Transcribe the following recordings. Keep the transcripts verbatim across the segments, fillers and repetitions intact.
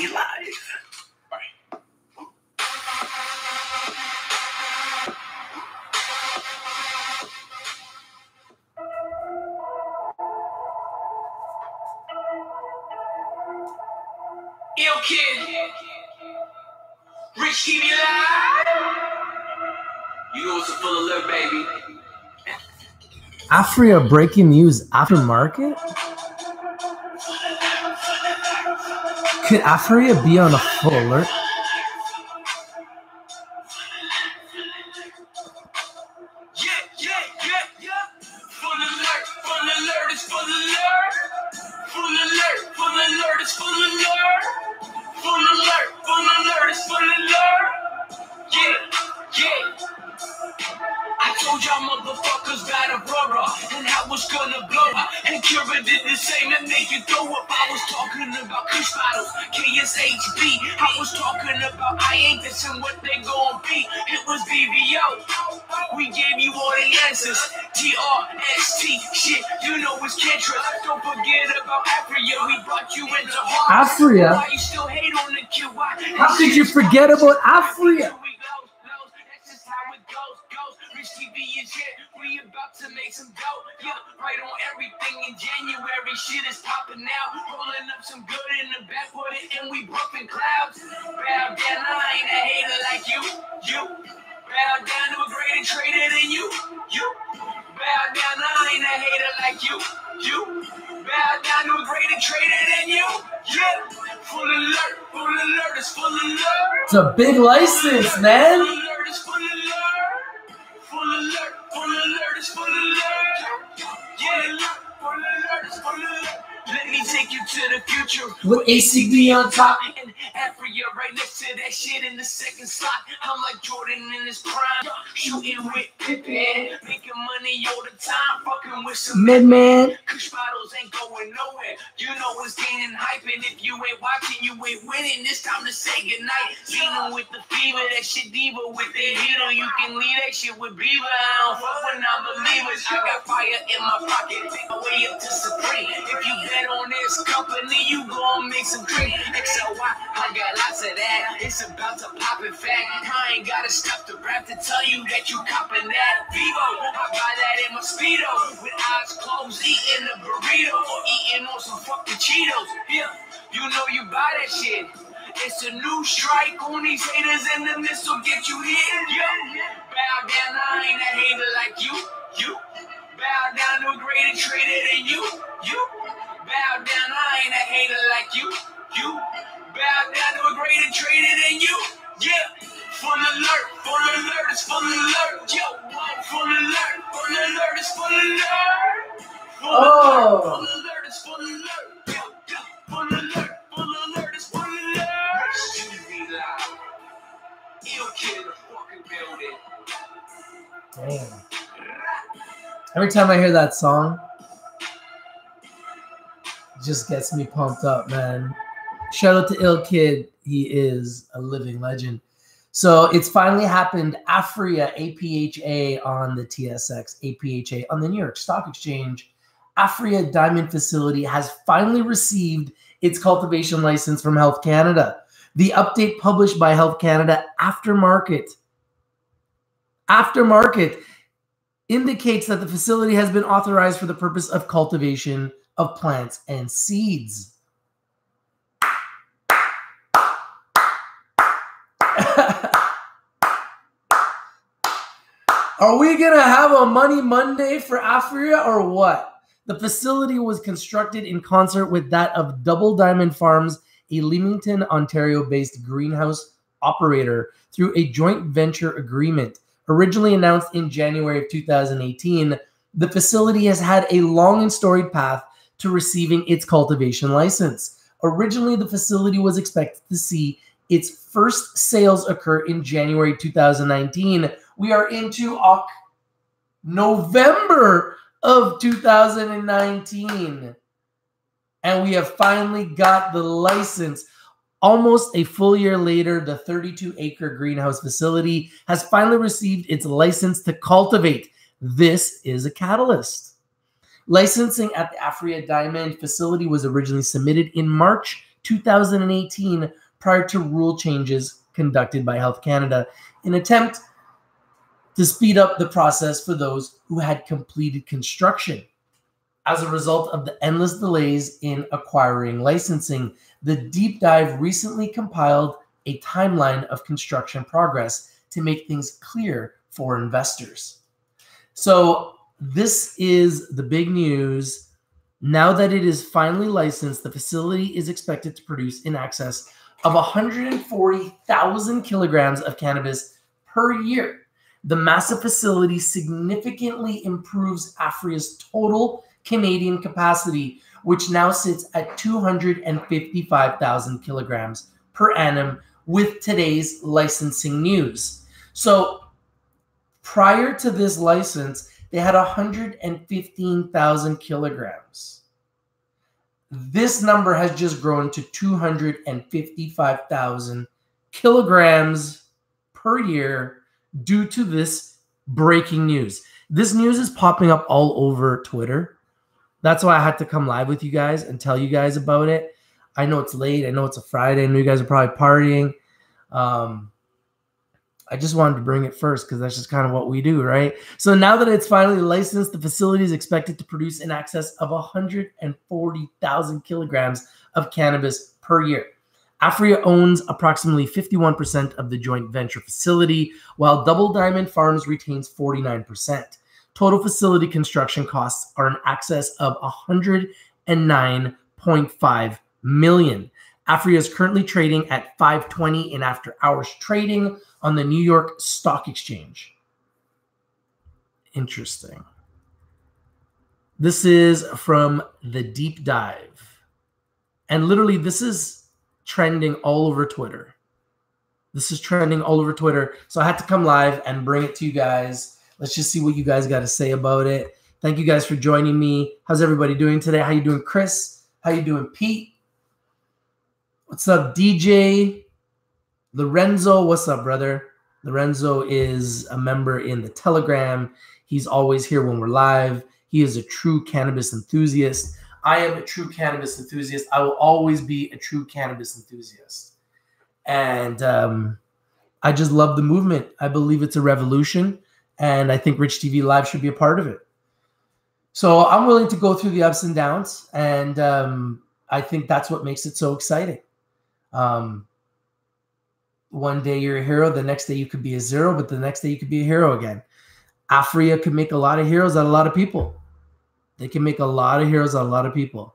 T V Live. Ill Kid, Rich T V Live. You know it's a full alert, baby. Aphria breaking news aftermarket? Could Aphria be on a full alert? Yeah, yeah, yeah, yeah. Full alert, full alert is full alert. Full alert, full alert is full alert. Full alert, full alert, it's full alert. Yeah, yeah. I told y'all motherfuckers about Aurora, and I was gonna blow up. And Cura did the same and make you throw up. I was talking about Kush Bottles, K S H B. I was talking about Ianthus and what they gon' be. It was B V O. We gave you all the answers. T R S T, shit, you know it's CannTrust. Don't forget about Aphria. We brought you into heart. Aphria? Why you still hate on the kid? Why? How could you forget about Aphria? That's just how it goes, goes. Rich T V is here. We about to make some dope. Yeah, right on everything in January. Shit is popping out. Rolling up some good in the backwater, and we bumping clouds. Bow down, I ain't a hater like you. You bow down to a greater trader than you. You bow down, I ain't a hater like you. You bow down to a greater trader than you. Yeah, full alert, full alert, it's full alert. It's a big license, full alert, man. Full alert, it's full alert. Full alert, full alert, it's full alert. Yeah, full alert, it's full alert. Let me take you to the future with A C B on top and Aphria right next to that shit in the second slot. I'm like Jordan in his prime, shooting with Pippin, making money all the time, fucking with some MedMen. Kush Bottles ain't going nowhere. You know it's gaining hype, and if you ain't watching, you ain't winning. It's time to say goodnight. Leaning with the fever, that shit diva with the needle. You can leave that shit with Beaver. I don't fuck with non-believers. I got fire in my pocket, take my way up to Supreme. If you on this company, you gon' make some drink. X L Y, I got lots of that. It's about to pop, in fact. I ain't gotta stop the rap to tell you that you coppin' that. Vivo, I buy that in my Speedo. With eyes closed, eating a burrito. Or eating on some fucking Cheetos. Yeah, you know you buy that shit. It's a new strike on these haters, and the missile get you hit. Yeah, bow down, I ain't a hater like you. You bow down to a greater traitor than you. You bow down, I ain't a hater like you. You bow down to a greater traitor than you. Yeah, full alert, full alert, it's full alert. Yo, full alert, full alert, it's full alert. Full alert, full alert, it's full alert. Yo, full alert, full alert, it's full alert. T V Live, Ill Kid in the fucking building. Damn. Every time I hear that song, just gets me pumped up, man. Shout out to Ill Kid. He is a living legend. So it's finally happened. Aphria, A P H A on the T S X, A P H A on the New York Stock Exchange. Aphria Diamond Facility has finally received its cultivation license from Health Canada. The update published by Health Canada aftermarket, aftermarket indicates that the facility has been authorized for the purpose of cultivation of plants and seeds. Are we gonna have a Money Monday for Aphria or what? The facility was constructed in concert with that of Double Diamond Farms, a Leamington, Ontario-based greenhouse operator, through a joint venture agreement. Originally announced in January of two thousand eighteen, the facility has had a long and storied path to receiving its cultivation license. Originally, the facility was expected to see its first sales occur in January two thousand nineteen. We are into November of two thousand nineteen, and we have finally got the license. Almost a full year later, the thirty-two acre greenhouse facility has finally received its license to cultivate. This is a catalyst. Licensing at the Aphria Diamond facility was originally submitted in March two thousand eighteen prior to rule changes conducted by Health Canada in an attempt to speed up the process for those who had completed construction. As a result of the endless delays in acquiring licensing, the deep dive recently compiled a timeline of construction progress to make things clear for investors. So this is the big news. Now that it is finally licensed, the facility is expected to produce in excess of one hundred forty thousand kilograms of cannabis per year. The massive facility significantly improves Aphria's total Canadian capacity, which now sits at two hundred fifty-five thousand kilograms per annum with today's licensing news. So prior to this license, they had one hundred fifteen thousand kilograms. This number has just grown to two hundred fifty-five thousand kilograms per year due to this breaking news. This news is popping up all over Twitter. That's why I had to come live with you guys and tell you guys about it. I know it's late. I know it's a Friday. I know you guys are probably partying. Um, I just wanted to bring it first because that's just kind of what we do, right? So now that it's finally licensed, the facility is expected to produce in excess of one hundred forty thousand kilograms of cannabis per year. Aphria owns approximately fifty-one percent of the joint venture facility, while Double Diamond Farms retains forty-nine percent. Total facility construction costs are in excess of one hundred nine point five million dollars. Aphria is currently trading at five twenty in after-hours trading on the New York Stock Exchange. Interesting. This is from the deep dive. And literally, this is trending all over Twitter. This is trending all over Twitter. So I had to come live and bring it to you guys. Let's just see what you guys got to say about it. Thank you guys for joining me. How's everybody doing today? How you doing, Chris? How you doing, Pete? What's up, D J? Lorenzo, what's up, brother? Lorenzo is a member in the Telegram. He's always here when we're live. He is a true cannabis enthusiast. I am a true cannabis enthusiast. I will always be a true cannabis enthusiast. And um, I just love the movement. I believe it's a revolution, and I think Rich T V Live should be a part of it. So I'm willing to go through the ups and downs, and um, I think that's what makes it so exciting. Um, one day you're a hero, the next day you could be a zero, but the next day you could be a hero again. Aphria could make a lot of heroes out of a lot of people. They can make a lot of heroes out of a lot of people.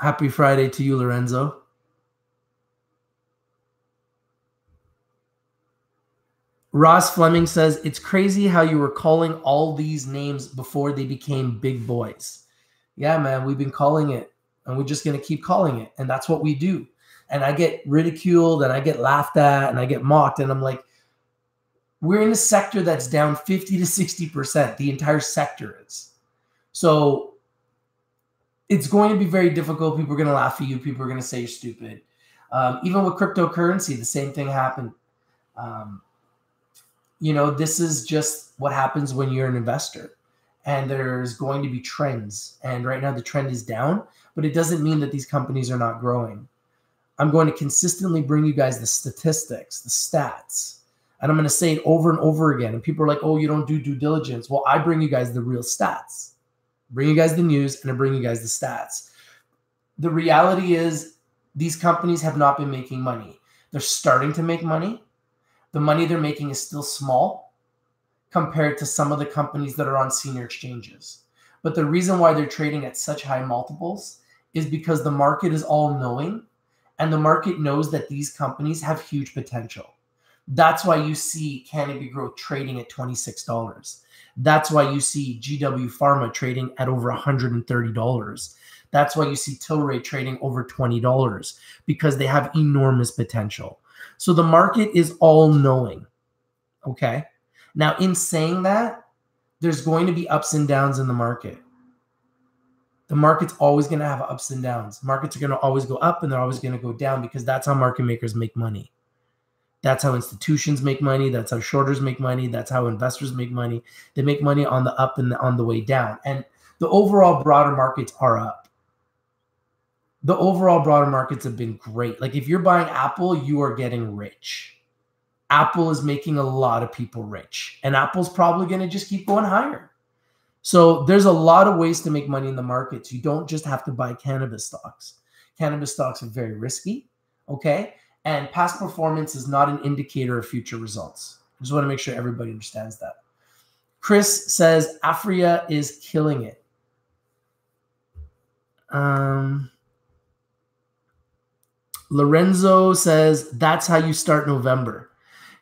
Happy Friday to you, Lorenzo. Ross Fleming says, it's crazy how you were calling all these names before they became big boys. Yeah, man, we've been calling it, and we're just going to keep calling it, and that's what we do. And I get ridiculed, and I get laughed at, and I get mocked, and I'm like, we're in a sector that's down fifty to sixty percent. The entire sector is. So it's going to be very difficult. People are going to laugh at you. People are going to say you're stupid. Um, even with cryptocurrency, the same thing happened. Um, you know, this is just what happens when you're an investor. And there's going to be trends. And right now the trend is down, but it doesn't mean that these companies are not growing. I'm going to consistently bring you guys the statistics, the stats. And I'm going to say it over and over again. And people are like, oh, you don't do due diligence. Well, I bring you guys the real stats. I bring you guys the news, and I bring you guys the stats. The reality is these companies have not been making money. They're starting to make money. The money they're making is still small compared to some of the companies that are on senior exchanges. But the reason why they're trading at such high multiples is because the market is all-knowing, and the market knows that these companies have huge potential. That's why you see Canopy Growth trading at twenty-six dollars. That's why you see G W Pharma trading at over one hundred thirty dollars. That's why you see Tilray trading over twenty dollars, because they have enormous potential. So the market is all-knowing, okay? Now, in saying that, there's going to be ups and downs in the market. The market's always going to have ups and downs. Markets are going to always go up, and they're always going to go down, because that's how market makers make money. That's how institutions make money. That's how shorters make money. That's how investors make money. They make money on the up and on the way down. And The overall broader markets are up. The overall broader markets have been great. Like if you're buying Apple, you are getting rich. Apple is making a lot of people rich, and Apple's probably going to just keep going higher. So there's a lot of ways to make money in the markets. You don't just have to buy cannabis stocks. Cannabis stocks are very risky, okay? And past performance is not an indicator of future results. I just want to make sure everybody understands that. Chris says, Aphria is killing it. Um, Lorenzo says, that's how you start November.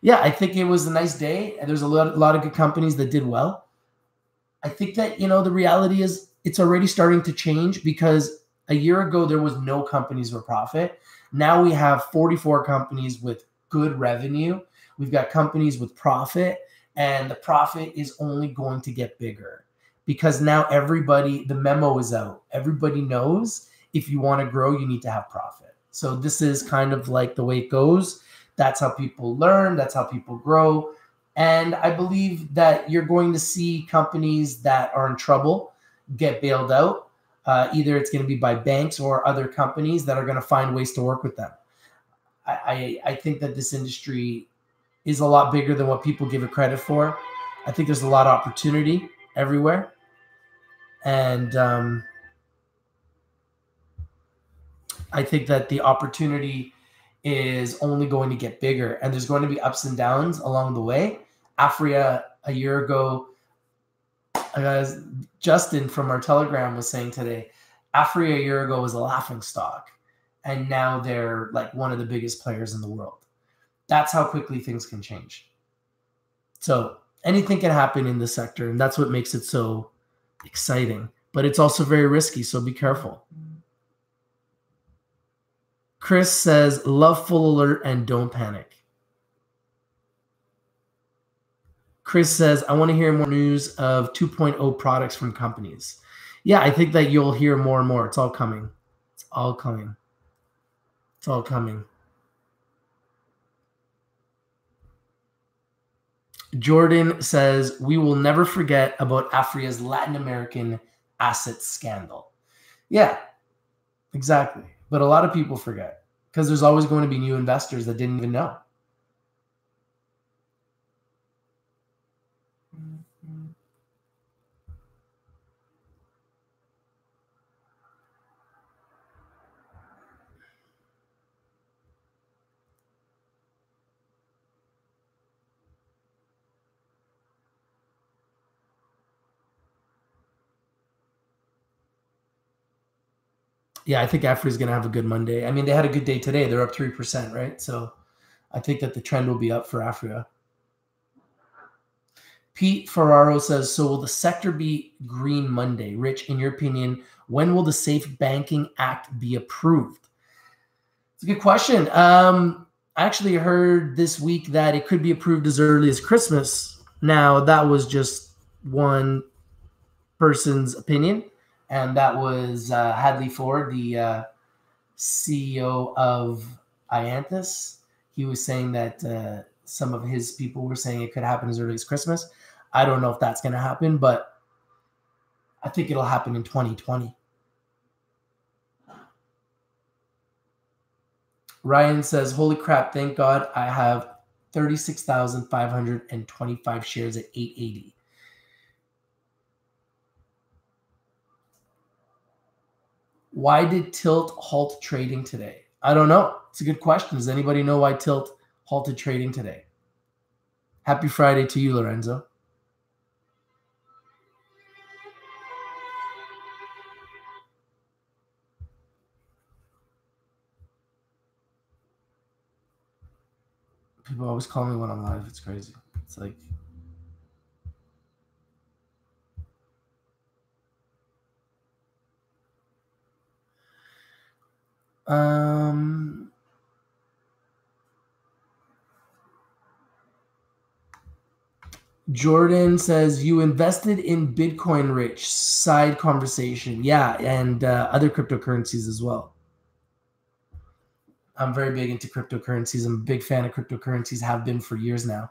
Yeah, I think it was a nice day. And there's a lot, a lot of good companies that did well. I think that, you know, the reality is it's already starting to change because a year ago there was no companies with profit. Now we have forty-four companies with good revenue. We've got companies with profit, and the profit is only going to get bigger because now everybody, the memo is out. Everybody knows if you want to grow, you need to have profit. So this is kind of like the way it goes. That's how people learn. That's how people grow. And I believe that you're going to see companies that are in trouble get bailed out. Uh, either it's going to be by banks or other companies that are going to find ways to work with them. I, I, I think that this industry is a lot bigger than what people give it credit for. I think there's a lot of opportunity everywhere. And um, I think that the opportunity is only going to get bigger, and there's going to be ups and downs along the way. Aphria a year ago, uh, Justin from our Telegram was saying today, Aphria a year ago was a laughing stock, and now they're like one of the biggest players in the world. That's how quickly things can change. So anything can happen in this sector, and that's what makes it so exciting. But it's also very risky, so be careful. Chris says, love full alert and don't panic. Chris says, I want to hear more news of two point oh products from companies. Yeah, I think that you'll hear more and more. It's all coming. It's all coming. It's all coming. Jordan says, we will never forget about Afria's Latin American asset scandal. Yeah, exactly. But a lot of people forget because there's always going to be new investors that didn't even know. Mm-hmm. Yeah, I think Aphria is going to have a good Monday. I mean, they had a good day today. They're up three percent, right? So I think that the trend will be up for Aphria. Pete Ferraro says, so will the sector be green Monday? Rich, in your opinion, when will the Safe Banking Act be approved? It's a good question. Um, I actually heard this week that it could be approved as early as Christmas. Now, that was just one person's opinion. And that was uh, Hadley Ford, the uh, C E O of Ianthus. He was saying that uh, some of his people were saying it could happen as early as Christmas. I don't know if that's going to happen, but I think it'll happen in twenty twenty. Ryan says, holy crap, thank God I have thirty-six thousand five hundred twenty-five shares at eight eighty. Why did Tilt halt trading today? I don't know. It's a good question. Does anybody know why Tilt halted trading today? Happy Friday to you, Lorenzo. People always call me when I'm live. It's crazy. It's like... Um, Jordan says, you invested in Bitcoin, Rich. Side conversation. Yeah, and uh, other cryptocurrencies as well. I'm very big into cryptocurrencies. I'm a big fan of cryptocurrencies, have been for years now.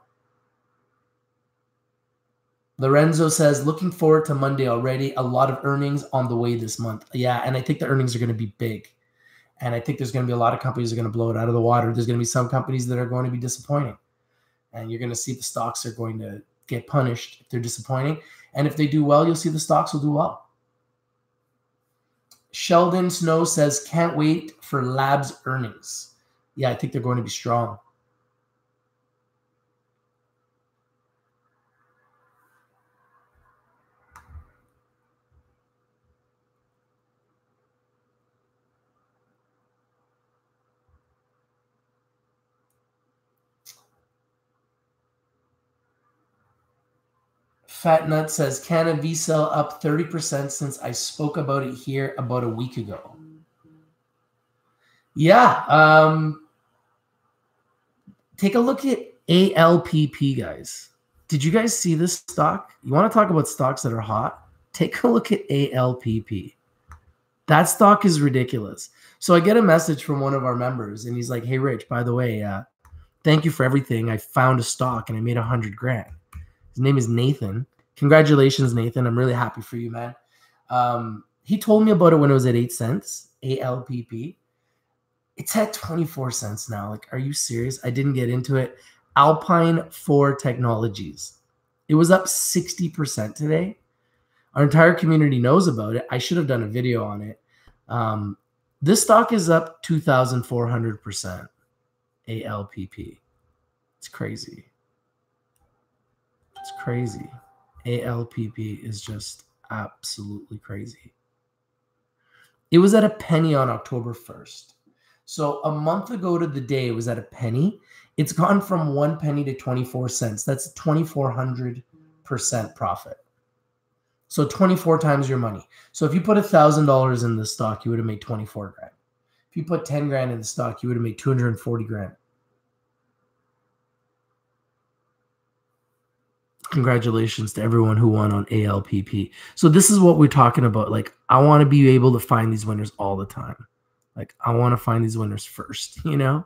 Lorenzo says, looking forward to Monday already. A lot of earnings on the way this month. Yeah, and I think the earnings are going to be big. And I think there's going to be a lot of companies that are going to blow it out of the water. There's going to be some companies that are going to be disappointing. And you're going to see the stocks are going to get punished if they're disappointing. And if they do well, you'll see the stocks will do well. Sheldon Snow says, can't wait for Labs earnings. Yeah, I think they're going to be strong. Fat Nut says, cannabis up thirty percent since I spoke about it here about a week ago. Yeah. Um, take a look at A L P P, guys. Did you guys see this stock? You want to talk about stocks that are hot? Take a look at A L P P. That stock is ridiculous. So I get a message from one of our members, and he's like, hey, Rich, by the way, uh, thank you for everything. I found a stock, and I made a hundred grand. His name is Nathan. Congratulations, Nathan. I'm really happy for you, man. Um, he told me about it when it was at eight cents, A L P P. It's at twenty-four cents now. Like, are you serious? I didn't get into it. Alpine four Technologies. It was up sixty percent today. Our entire community knows about it. I should have done a video on it. Um, this stock is up two thousand four hundred percent, A L P P. It's crazy. It's crazy. A L P P is just absolutely crazy. It was at a penny on October first. So a month ago to the day, it was at a penny. It's gone from one penny to twenty-four cents. That's twenty-four hundred percent profit. So twenty-four times your money. So if you put one thousand dollars in the stock, you would have made twenty-four grand. If you put ten grand in the stock, you would have made two hundred forty grand. Congratulations to everyone who won on A L P P. So this is what we're talking about. Like, I want to be able to find these winners all the time. Like, I want to find these winners first, you know?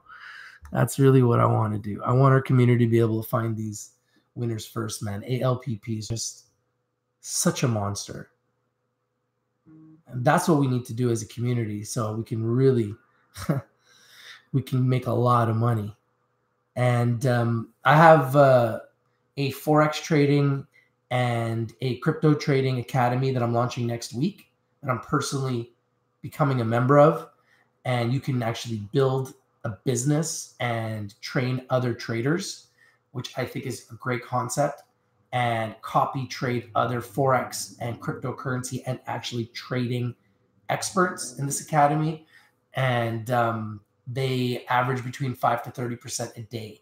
That's really what I want to do. I want our community to be able to find these winners first, man. A L P P is just such a monster. And that's what we need to do as a community so we can really, we can make a lot of money. And um, I have... Uh, a Forex trading and a crypto trading academy that I'm launching next week that I'm personally becoming a member of. And you can actually build a business and train other traders, which I think is a great concept, and copy trade other Forex and cryptocurrency and actually trading experts in this academy. And um, they average between five to thirty percent a day.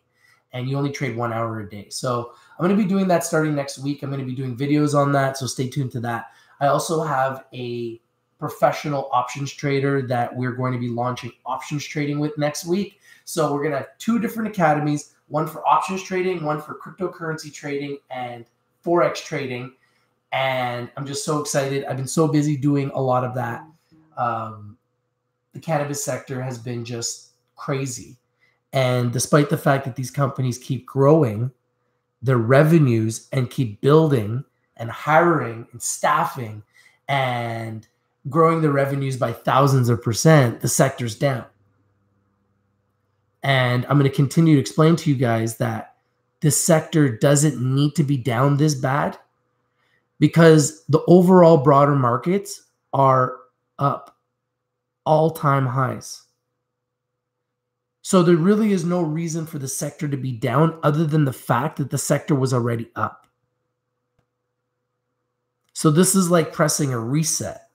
And you only trade one hour a day. So I'm going to be doing that starting next week. I'm going to be doing videos on that, so stay tuned to that. I also have a professional options trader that we're going to be launching options trading with next week. So we're going to have two different academies, one for options trading, one for cryptocurrency trading and Forex trading. And I'm just so excited. I've been so busy doing a lot of that. Um, the cannabis sector has been just crazy. And despite the fact that these companies keep growing their revenues and keep building and hiring and staffing and growing their revenues by thousands of percent, the sector's down. And I'm going to continue to explain to you guys that this sector doesn't need to be down this bad because the overall broader markets are up all-time highs. So there really is no reason for the sector to be down other than the fact that the sector was already up. So this is like pressing a reset.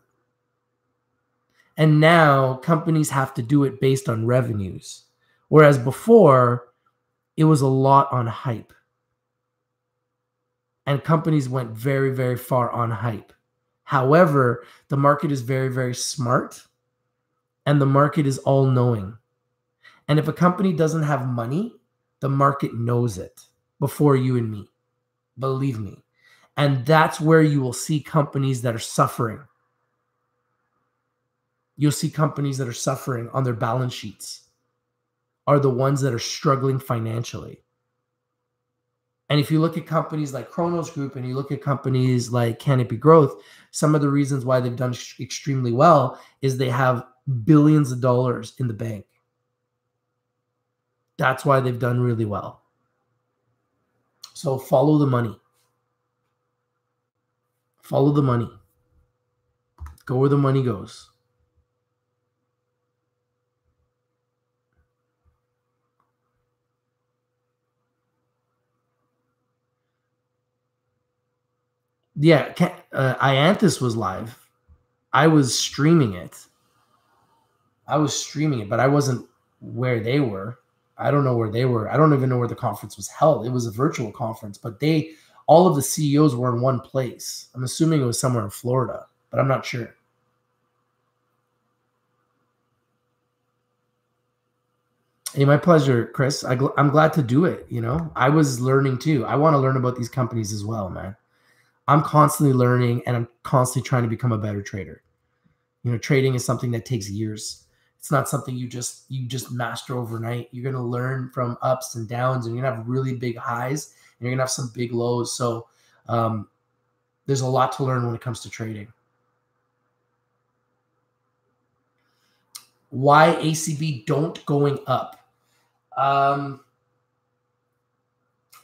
And now companies have to do it based on revenues. Whereas before, it was a lot on hype. And companies went very, very far on hype. However, the market is very, very smart. And the market is all-knowing. And if a company doesn't have money, the market knows it before you and me. Believe me. And that's where you will see companies that are suffering. You'll see companies that are suffering on their balance sheets are the ones that are struggling financially. And if you look at companies like Cronos Group and you look at companies like Canopy Growth, some of the reasons why they've done extremely well is they have billions of dollars in the bank. That's why they've done really well. So follow the money. Follow the money. Go where the money goes. Yeah, uh, Ianthus was live. I was streaming it. I was streaming it, but I wasn't where they were. I don't know where they were. I don't even know where the conference was held. It was a virtual conference, but they, all of the C E Os were in one place. I'm assuming it was somewhere in Florida, but I'm not sure. Hey, my pleasure, Chris. I gl I'm glad to do it. You know, I was learning too. I want to learn about these companies as well, man. I'm constantly learning and I'm constantly trying to become a better trader. You know, trading is something that takes years. It's not something you just you just master overnight. You're going to learn from ups and downs, and you're going to have really big highs and you're going to have some big lows. So um, there's a lot to learn when it comes to trading. Why A C B don't going up? Um,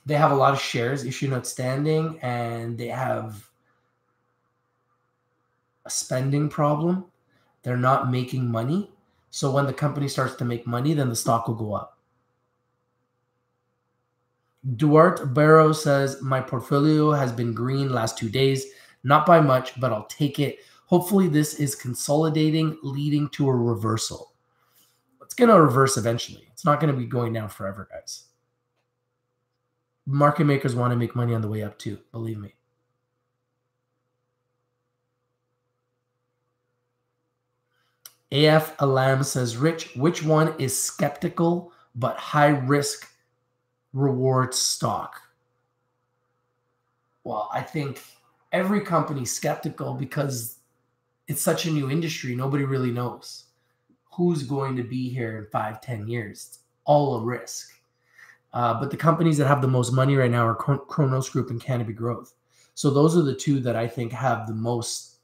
They have a lot of shares issued and outstanding, and they have a spending problem. They're not making money. So when the company starts to make money, then the stock will go up. Duarte Barrow says, my portfolio has been green last two days. Not by much, but I'll take it. Hopefully this is consolidating, leading to a reversal. It's going to reverse eventually. It's not going to be going down forever, guys. Market makers want to make money on the way up too, believe me. A F Alam says, Rich, which one is skeptical but high risk reward stock? Well, I think every company is skeptical because it's such a new industry. Nobody really knows who's going to be here in five, ten years. It's all a risk. Uh, but the companies that have the most money right now are Cronos Group and Canopy Growth. So those are the two that I think have the most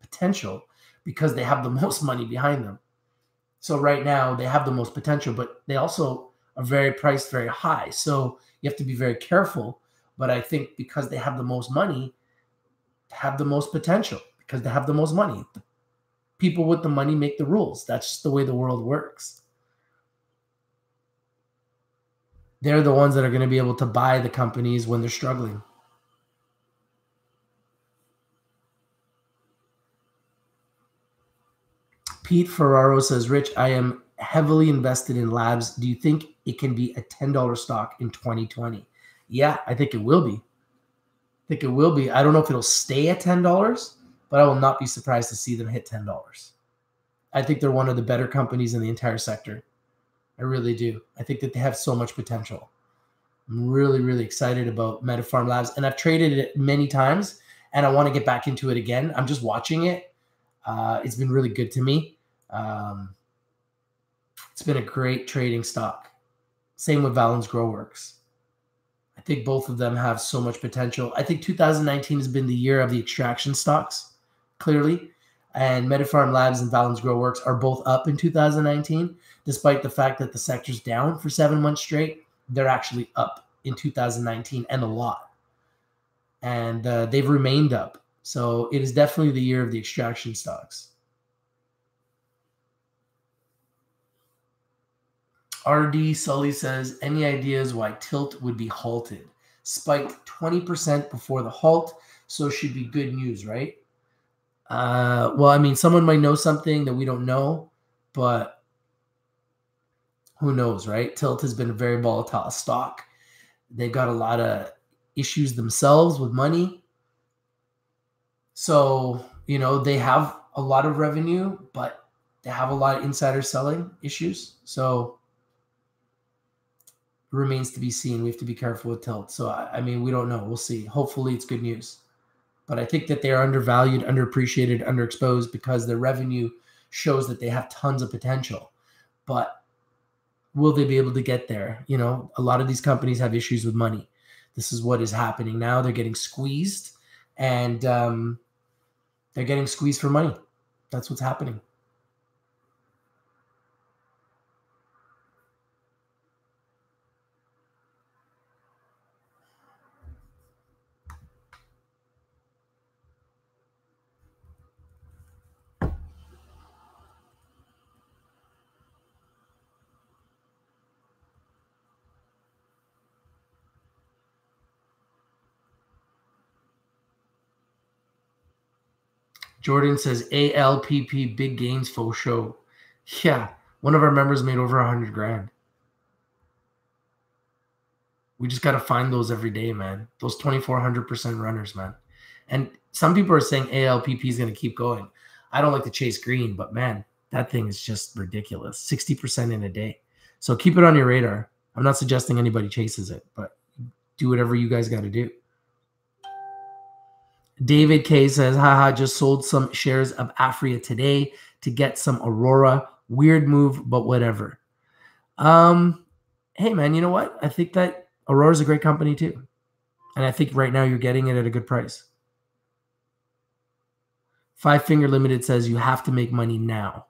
potential because they have the most money behind them. So right now they have the most potential, but they also are very priced very high. So you have to be very careful. But I think because they have the most money, they have the most potential because they have the most money. The people with the money make the rules. That's just the way the world works. They're the ones that are going to be able to buy the companies when they're struggling. Pete Ferraro says, Rich, I am heavily invested in labs. Do you think it can be a ten dollar stock in twenty twenty? Yeah, I think it will be. I think it will be. I don't know if it'll stay at ten dollars, but I will not be surprised to see them hit ten dollars. I think they're one of the better companies in the entire sector. I really do. I think that they have so much potential. I'm really, really excited about MetaFarm Labs, and I've traded it many times, and I want to get back into it again. I'm just watching it. Uh, it's been really good to me. Um, it's been a great trading stock. Same with Valens GroWorks. I think both of them have so much potential. I think two thousand nineteen has been the year of the extraction stocks, clearly. And MetaFarm Labs and Valens GroWorks are both up in two thousand nineteen. Despite the fact that the sector's down for seven months straight, they're actually up in two thousand nineteen and a lot. And uh, they've remained up. So it is definitely the year of the extraction stocks. R D Sully says, any ideas why Tilt would be halted? Spiked twenty percent before the halt, so should be good news, right? Uh, well, I mean, someone might know something that we don't know, but who knows, right? Tilt has been a very volatile stock. They've got a lot of issues themselves with money. So, you know, they have a lot of revenue, but they have a lot of insider selling issues. So it remains to be seen. We have to be careful with Tilt. So, I mean, we don't know. We'll see. Hopefully it's good news. But I think that they are undervalued, underappreciated, underexposed because their revenue shows that they have tons of potential. But will they be able to get there? You know, a lot of these companies have issues with money. This is what is happening now. They're getting squeezed, and um, they're getting squeezed for money. That's what's happening. Jordan says, A L P P, big gains, faux show. Yeah, one of our members made over a hundred grand. We just got to find those every day, man. Those twenty-four hundred percent runners, man. And some people are saying A L P P is going to keep going. I don't like to chase green, but man, that thing is just ridiculous. sixty percent in a day. So keep it on your radar. I'm not suggesting anybody chases it, but do whatever you guys got to do. David K says, haha, just sold some shares of Aphria today to get some Aurora. Weird move, but whatever. Um, hey, man, you know what? I think that Aurora's a great company too. And I think right now you're getting it at a good price. Five Finger Limited says you have to make money now.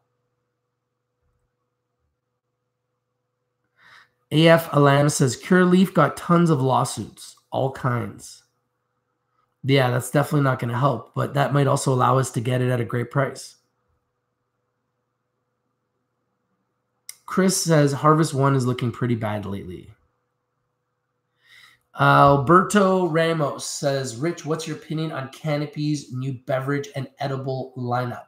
A F Alam says, Curaleaf got tons of lawsuits, all kinds. Yeah, that's definitely not going to help, but that might also allow us to get it at a great price. Chris says, Harvest One is looking pretty bad lately. Alberto Ramos says, Rich, what's your opinion on Canopy's new beverage and edible lineup?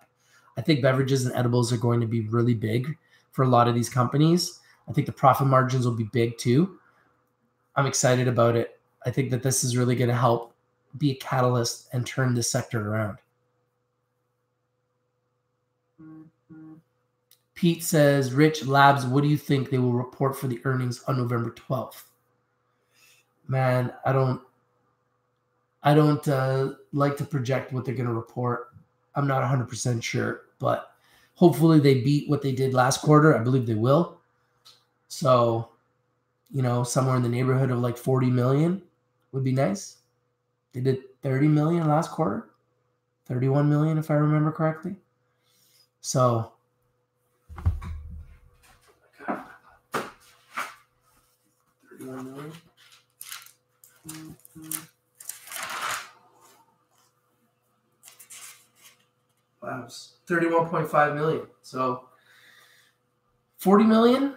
I think beverages and edibles are going to be really big for a lot of these companies. I think the profit margins will be big too. I'm excited about it. I think that this is really going to help be a catalyst and turn this sector around. Mm-hmm. Pete says, Rich Labs, what do you think they will report for the earnings on November twelfth? Man, I don't, I don't uh, like to project what they're going to report. I'm not one hundred percent sure, but hopefully they beat what they did last quarter. I believe they will. So, you know, somewhere in the neighborhood of like forty million would be nice. They did thirty million last quarter, thirty-one million if I remember correctly. So thirty-one million. Mm-hmm. Wow, thirty-one point five million. So forty million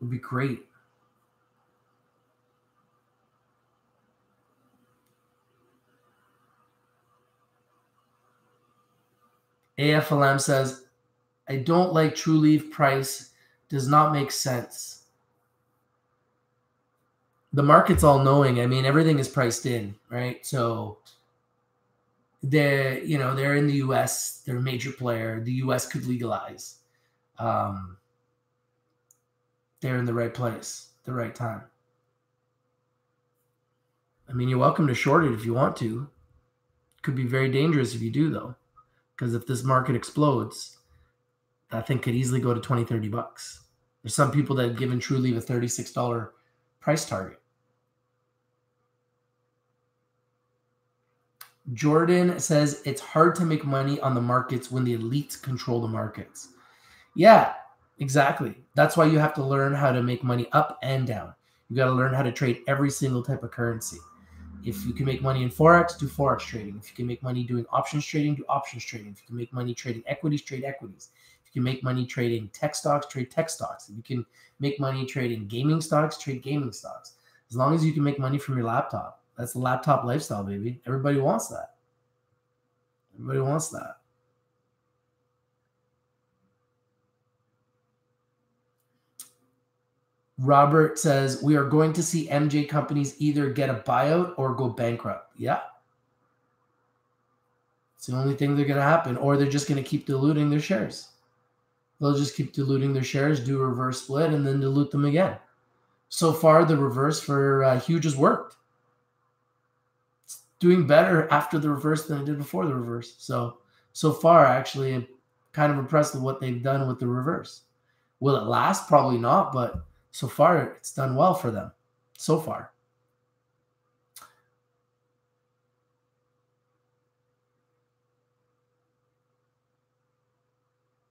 would be great. A F L M says, I don't like Trulieve price. Does not make sense. The market's all-knowing. I mean, everything is priced in, right? So they're, you know, they're in the U S. They're a major player. The U S could legalize. Um, they're in the right place, the right time. I mean, you're welcome to short it if you want to. Could be very dangerous if you do, though. Because if this market explodes, that thing could easily go to twenty, thirty bucks. There's some people that have given Trulieve a thirty-six dollar price target. Jordan says it's hard to make money on the markets when the elites control the markets. Yeah, exactly. That's why you have to learn how to make money up and down. You got to learn how to trade every single type of currency. If you can make money in Forex, do Forex trading. If you can make money doing options trading, do options trading. If you can make money trading equities, trade equities. If you can make money trading tech stocks, trade tech stocks. If you can make money trading gaming stocks, trade gaming stocks. As long as you can make money from your laptop. That's the laptop lifestyle, baby. Everybody wants that. Everybody wants that. Robert says, we are going to see M J companies either get a buyout or go bankrupt. Yeah. It's the only thing they're going to happen, or they're just going to keep diluting their shares. They'll just keep diluting their shares, do a reverse split, and then dilute them again. So far, the reverse for uh, Huge has worked. It's doing better after the reverse than it did before the reverse. So, so far, actually, I'm kind of impressed with what they've done with the reverse. Will it last? Probably not, but so far, it's done well for them. So far.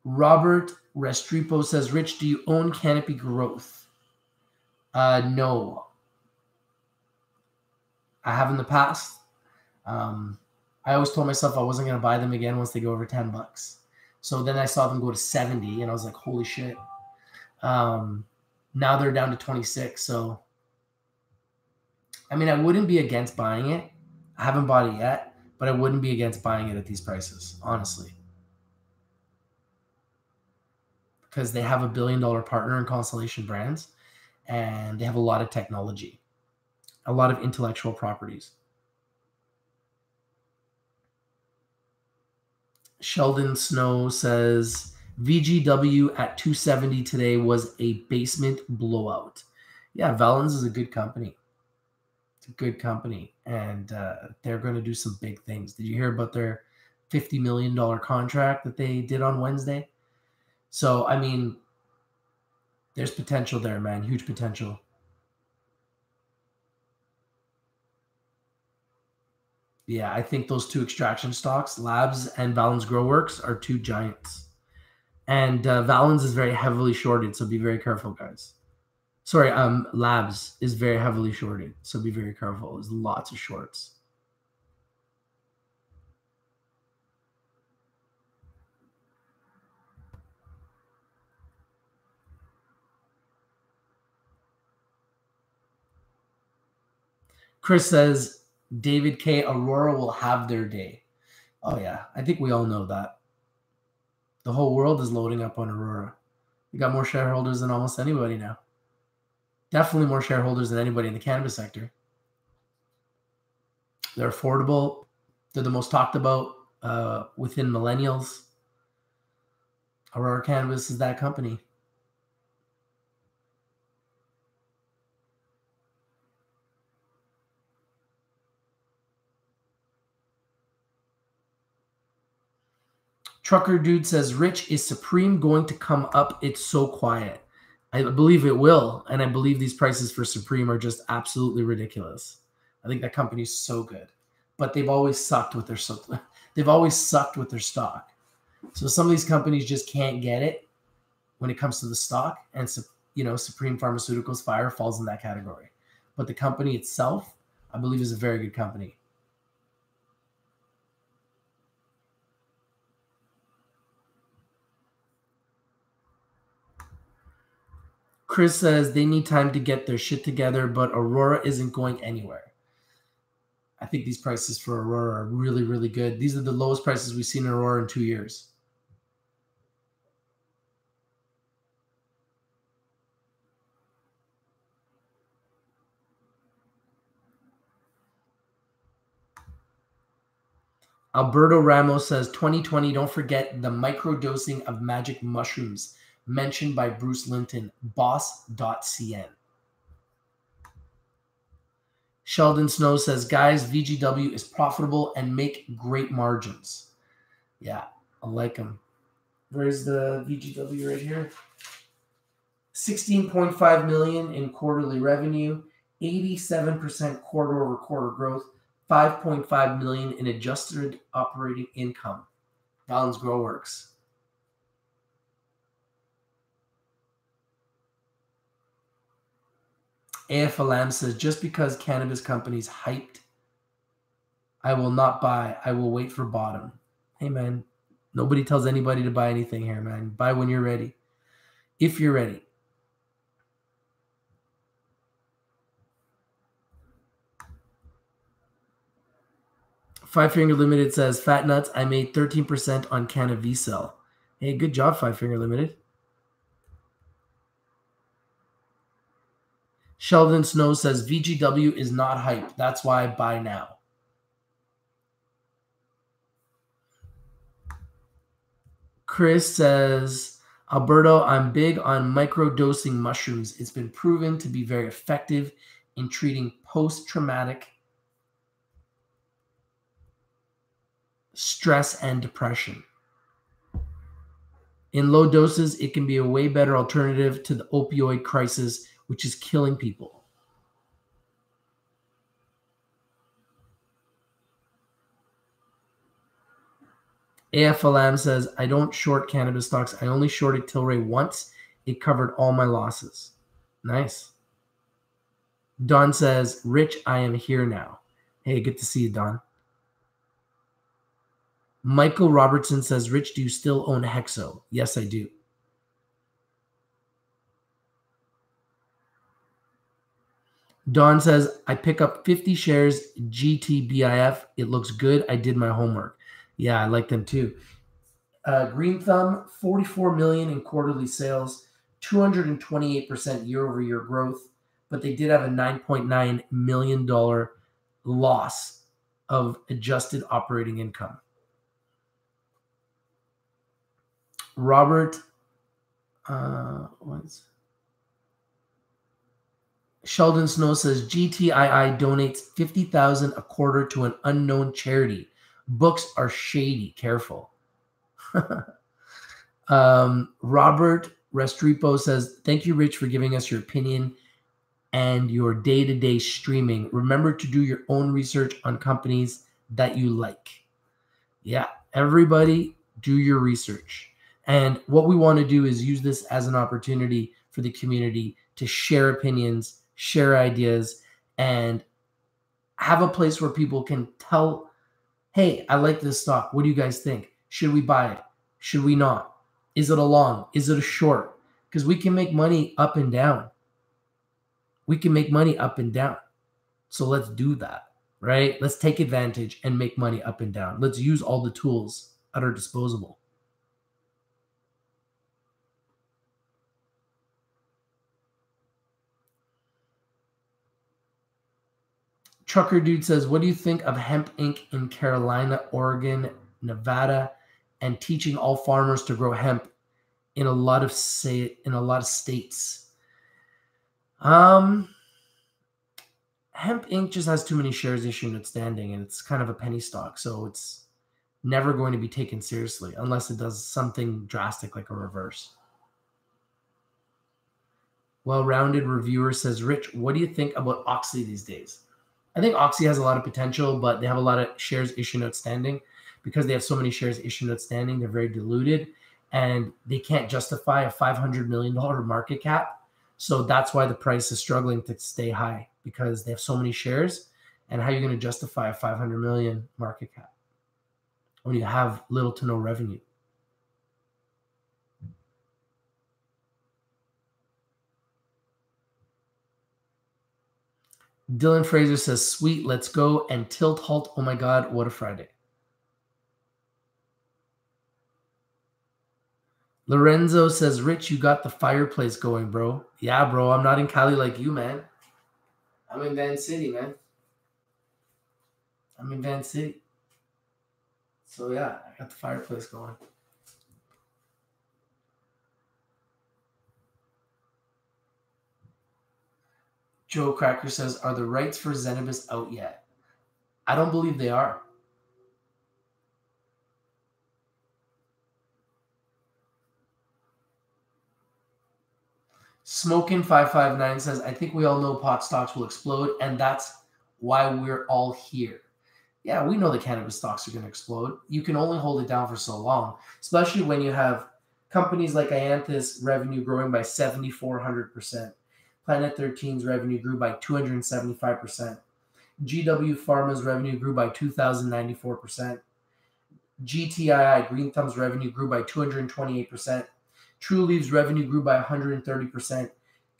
Robert Restrepo says, Rich, do you own Canopy Growth? Uh, no. I have in the past. Um, I always told myself I wasn't going to buy them again once they go over ten bucks. So then I saw them go to seventy, and I was like, holy shit. Um, now they're down to twenty-six. So, I mean, I wouldn't be against buying it. I haven't bought it yet, but I wouldn't be against buying it at these prices, honestly. Because they have a billion-dollar partner in Constellation Brands, and they have a lot of technology, a lot of intellectual properties. Sheldon Snow says, V G W at two seventy today was a basement blowout. Yeah, Valens is a good company. It's a good company, and uh, they're going to do some big things. Did you hear about their fifty million dollar contract that they did on Wednesday? So, I mean, there's potential there, man. Huge potential. Yeah, I think those two extraction stocks, Labs and Valens GroWorks, are two giants. And uh, Valens is very heavily shorted, so be very careful, guys. Sorry, um, Labs is very heavily shorted, so be very careful. There's lots of shorts. Chris says, David K, Aurora will have their day. Oh, yeah. I think we all know that. The whole world is loading up on Aurora. We got more shareholders than almost anybody now. Definitely more shareholders than anybody in the cannabis sector. They're affordable. They're the most talked about uh, within millennials. Aurora Cannabis is that company. Trucker Dude says, Rich, is Supreme going to come up? It's so quiet. I believe it will, and I believe these prices for Supreme are just absolutely ridiculous. I think that company's so good, but they've always sucked with their they've always sucked with their stock. So some of these companies just can't get it when it comes to the stock, and you know, Supreme Pharmaceuticals Fire falls in that category. But the company itself, I believe, is a very good company. Chris says they need time to get their shit together, but Aurora isn't going anywhere. I think these prices for Aurora are really, really good. These are the lowest prices we've seen in Aurora in two years. Alberto Ramos says, twenty twenty, don't forget the microdosing of magic mushrooms. Mentioned by Bruce Linton, boss dot C N. Sheldon Snow says, guys, V G W is profitable and make great margins. Yeah, I like them. Where's the V G W right here? sixteen point five million dollars in quarterly revenue, eighty-seven percent quarter-over-quarter growth, five point five million dollars in adjusted operating income. Valens GroWorks. A F L Lamb says, just because cannabis companies hyped, I will not buy. I will wait for bottom. Hey, man, nobody tells anybody to buy anything here, man. Buy when you're ready, if you're ready. Five Finger Limited says, fat nuts, I made thirteen percent on Cannavisel. Hey, good job, Five Finger Limited. Sheldon Snow says, V G W is not hype. That's why I buy now. Chris says, Alberto, I'm big on microdosing mushrooms. It's been proven to be very effective in treating post-traumatic stress and depression. In low doses, it can be a way better alternative to the opioid crisis, which is killing people. A F L M says, I don't short cannabis stocks. I only shorted Tilray once. It covered all my losses. Nice. Don says, Rich, I am here now. Hey, good to see you, Don. Michael Robertson says, Rich, do you still own Hexo? Yes, I do. Don says, I pick up fifty shares G T B I F. It looks good. I did my homework. Yeah, I like them too. Uh, Green Thumb, forty-four million dollars in quarterly sales, two hundred twenty-eight percent year-over-year growth, but they did have a nine point nine million dollars loss of adjusted operating income. Robert, uh, what's Sheldon Snow says, G T I I donates fifty thousand dollars a quarter to an unknown charity. Books are shady. Careful. um, Robert Restrepo says, thank you, Rich, for giving us your opinion and your day-to-day streaming. Remember to do your own research on companies that you like. Yeah, everybody do your research. And what we want to do is use this as an opportunity for the community to share opinions, share ideas, and have a place where people can tell, hey, I like this stock. What do you guys think? Should we buy it? Should we not? Is it a long? Is it a short? Because we can make money up and down. We can make money up and down. So let's do that, right? Let's take advantage and make money up and down. Let's use all the tools at our disposal. Trucker Dude says, what do you think of Hemp Incorporated in Carolina, Oregon, Nevada, and teaching all farmers to grow hemp in a lot of say in a lot of states? Um, Hemp Incorporated just has too many shares issued and outstanding, and it's kind of a penny stock, so it's never going to be taken seriously unless it does something drastic like a reverse. Well-rounded reviewer says, Rich, what do you think about Auxly these days? I think Auxly has a lot of potential, but they have a lot of shares issued outstanding. Because they have so many shares issued outstanding, they're very diluted, and they can't justify a five hundred million dollars market cap. So that's why the price is struggling to stay high, because they have so many shares. And how are you going to justify a five hundred million dollars market cap when you have little to no revenue? Dylan Fraser says, sweet, let's go, and tilt halt. Oh my God, what a Friday. Lorenzo says, Rich, you got the fireplace going, bro. Yeah, bro, I'm not in Cali like you, man. I'm in Van City, man. I'm in Van City. So yeah, I got the fireplace going. Joe Cracker says, are the rights for Zenabis out yet? I don't believe they are. Smokin five five nine says, I think we all know pot stocks will explode, and that's why we're all here. Yeah, we know the cannabis stocks are going to explode. You can only hold it down for so long, especially when you have companies like Ianthus revenue growing by seven thousand four hundred percent. Planet thirteen's revenue grew by two hundred seventy-five percent. G W Pharma's revenue grew by two thousand ninety-four percent. G T I I, Green Thumb's revenue grew by two hundred twenty-eight percent. Trulieve's revenue grew by one hundred thirty percent.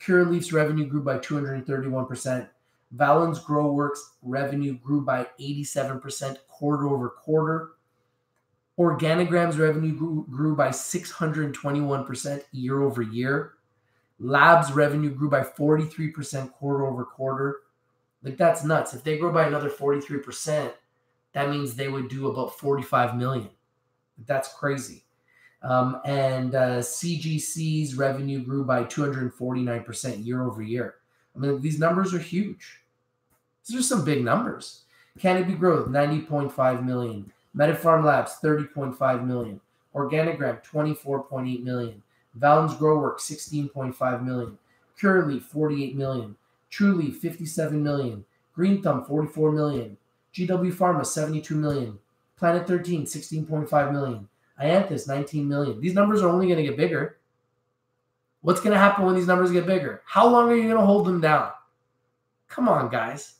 Curaleaf's revenue grew by two hundred thirty-one percent. Valens GroWorks revenue grew by eighty-seven percent quarter over quarter. Organigram's revenue grew, grew by six hundred twenty-one percent year over year. Labs revenue grew by forty-three percent quarter over quarter. Like, that's nuts. If they grow by another forty-three percent, that means they would do about forty-five million. That's crazy. Um, and uh, C G C's revenue grew by two hundred forty-nine percent year over year. I mean, these numbers are huge. These are some big numbers. Canopy Growth, ninety point five million. MetaFarm Labs, thirty point five million. Organigram, twenty-four point eight million. Valens GroWorks, sixteen point five million. Curaleaf, forty-eight million. Trulieve, fifty-seven million. Green Thumb, forty-four million. G W Pharma, seventy-two million. Planet thirteen, sixteen point five million. Ianthus, nineteen million. These numbers are only going to get bigger. What's going to happen when these numbers get bigger? How long are you going to hold them down? Come on, guys.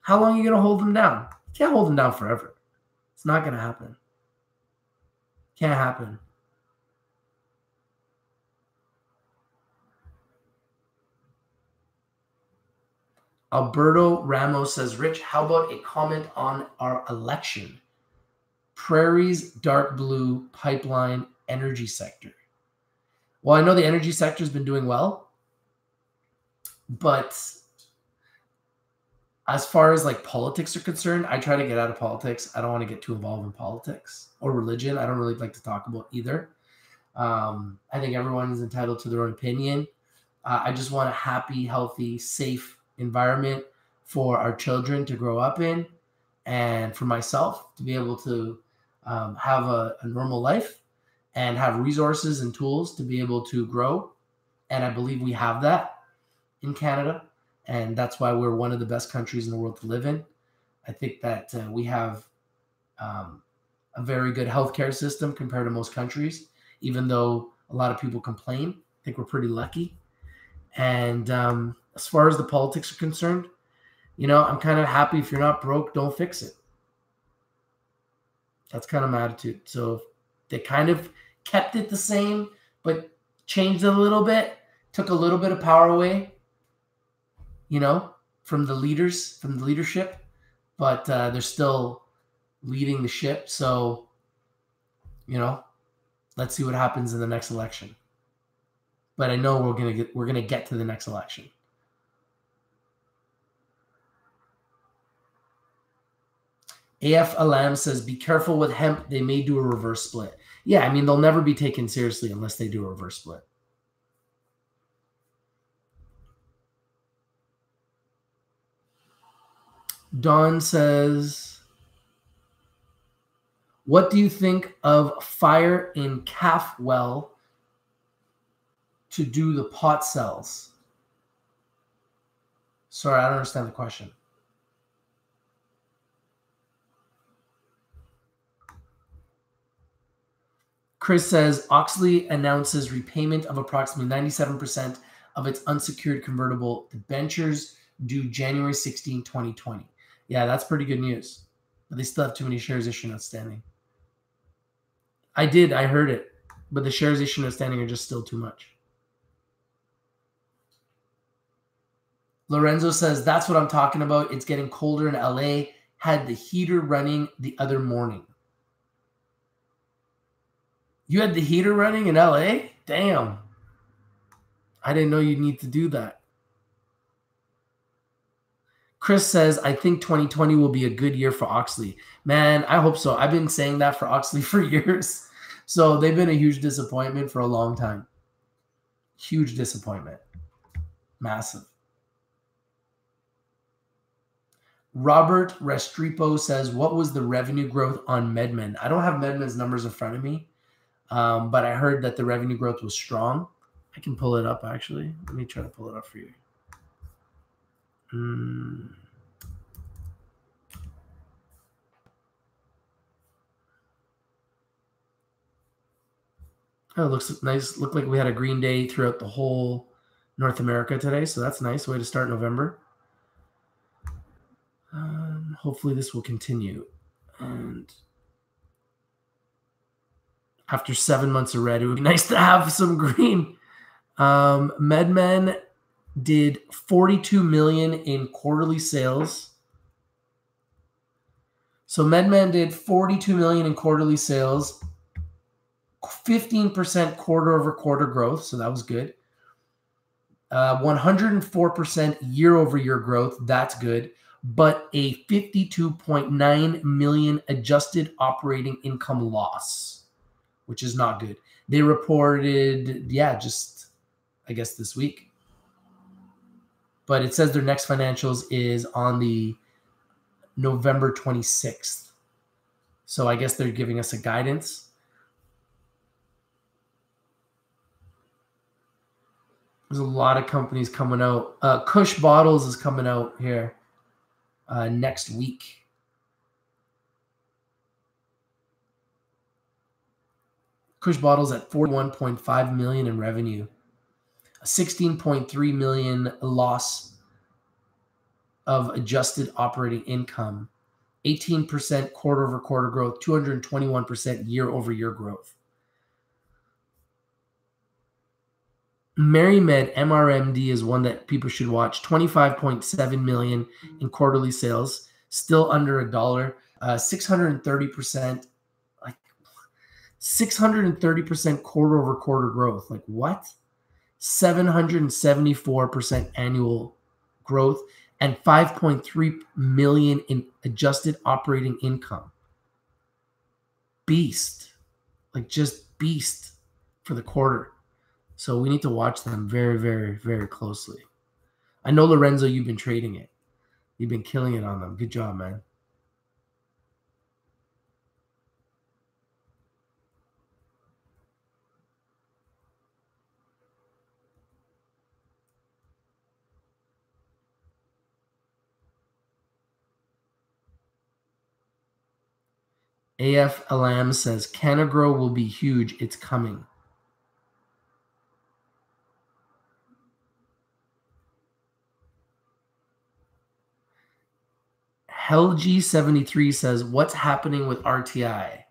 How long are you going to hold them down? You can't hold them down forever. It's not going to happen. Can't happen. Alberto Ramos says, Rich, how about a comment on our election? Prairie's dark blue pipeline energy sector. Well, I know the energy sector has been doing well, but as far as like politics are concerned, I try to get out of politics. I don't want to get too involved in politics or religion. I don't really like to talk about either. Um, I think everyone is entitled to their own opinion. Uh, I just want a happy, healthy, safe environment for our children to grow up in, and for myself to be able to um, have a, a normal life and have resources and tools to be able to grow. And I believe we have that in Canada. And that's why we're one of the best countries in the world to live in. I think that uh, we have um, a very good healthcare system compared to most countries, even though a lot of people complain. I think we're pretty lucky. And um, as far as the politics are concerned, you know, I'm kind of happy if you're not broke, don't fix it. That's kind of my attitude. So they kind of kept it the same, but changed it a little bit, took a little bit of power away, you know, from the leaders, from the leadership, but uh, they're still leading the ship. So, you know, let's see what happens in the next election. But I know we're gonna get we're gonna get to the next election. A F Alam says, be careful with hemp. They may do a reverse split. Yeah, I mean, they'll never be taken seriously unless they do a reverse split. Don says, what do you think of fire in calf well to do the pot cells? Sorry, I don't understand the question. Chris says, Auxly announces repayment of approximately ninety-seven percent of its unsecured convertible debentures due January sixteenth, twenty twenty. Yeah, that's pretty good news. But they still have too many shares issued outstanding. I did. I heard it. But the shares issued outstanding are just still too much. Lorenzo says, that's what I'm talking about. It's getting colder in L A. Had the heater running the other morning. You had the heater running in L A? Damn. I didn't know you'd need to do that. Chris says, I think twenty twenty will be a good year for Auxly. Man, I hope so. I've been saying that for Auxly for years. So they've been a huge disappointment for a long time. Huge disappointment. Massive. Robert Restrepo says, what was the revenue growth on MedMen? I don't have MedMen's numbers in front of me. Um, but I heard that the revenue growth was strong. I can pull it up, actually. Let me try to pull it up for you. Mm. Oh, it looks nice. Looked like we had a green day throughout the whole North America today, so that's nice. Way to start November. Um, hopefully this will continue. And after seven months of red, it would be nice to have some green. Um, MedMen did forty-two million dollars in quarterly sales. So MedMen did forty-two million dollars in quarterly sales, fifteen percent quarter-over-quarter growth, so that was good. Uh, one hundred four percent year-over-year growth, that's good, but a fifty-two point nine million dollars adjusted operating income loss, which is not good. They reported, yeah, just, I guess, this week. But it says their next financials is on the November twenty-sixth. So I guess they're giving us a guidance. There's a lot of companies coming out. Uh, Kush Bottles is coming out here uh, next week. Kush Bottles at forty-one point five million dollars in revenue, a sixteen point three million dollars loss of adjusted operating income, eighteen percent quarter-over-quarter growth, two hundred twenty-one percent year-over-year growth. MerryMed M R M D is one that people should watch. twenty-five point seven million dollars in quarterly sales, still under a dollar, uh, six hundred thirty percent, like six hundred thirty percent quarter-over-quarter growth. Like what? seven hundred seventy-four percent annual growth and five point three million dollars in adjusted operating income. Beast. Like just beast for the quarter. So we need to watch them very, very, very closely. I know, Lorenzo, you've been trading it. You've been killing it on them. Good job, man. A F L M says, CanaGrow will be huge. It's coming. Helgi seventy-three says, what's happening with R T I?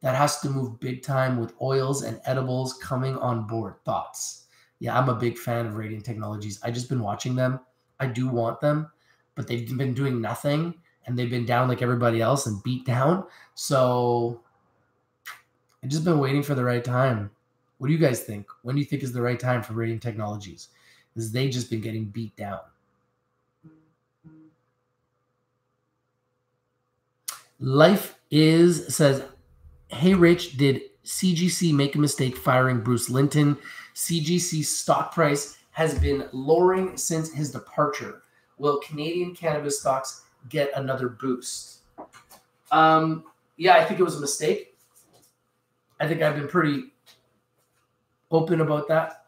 That has to move big time with oils and edibles coming on board. Thoughts? Yeah, I'm a big fan of Radiant Technologies. I've just been watching them. I do want them, but they've been doing nothing, and they've been down like everybody else and beat down. So I've just been waiting for the right time. What do you guys think? When do you think is the right time for Radiant Technologies? Because they've just been getting beat down. Life is says, hey, Rich, did C G C make a mistake firing Bruce Linton? C G C's stock price has been lowering since his departure. Will Canadian cannabis stocks get another boost? Um, yeah, I think it was a mistake. I think I've been pretty open about that.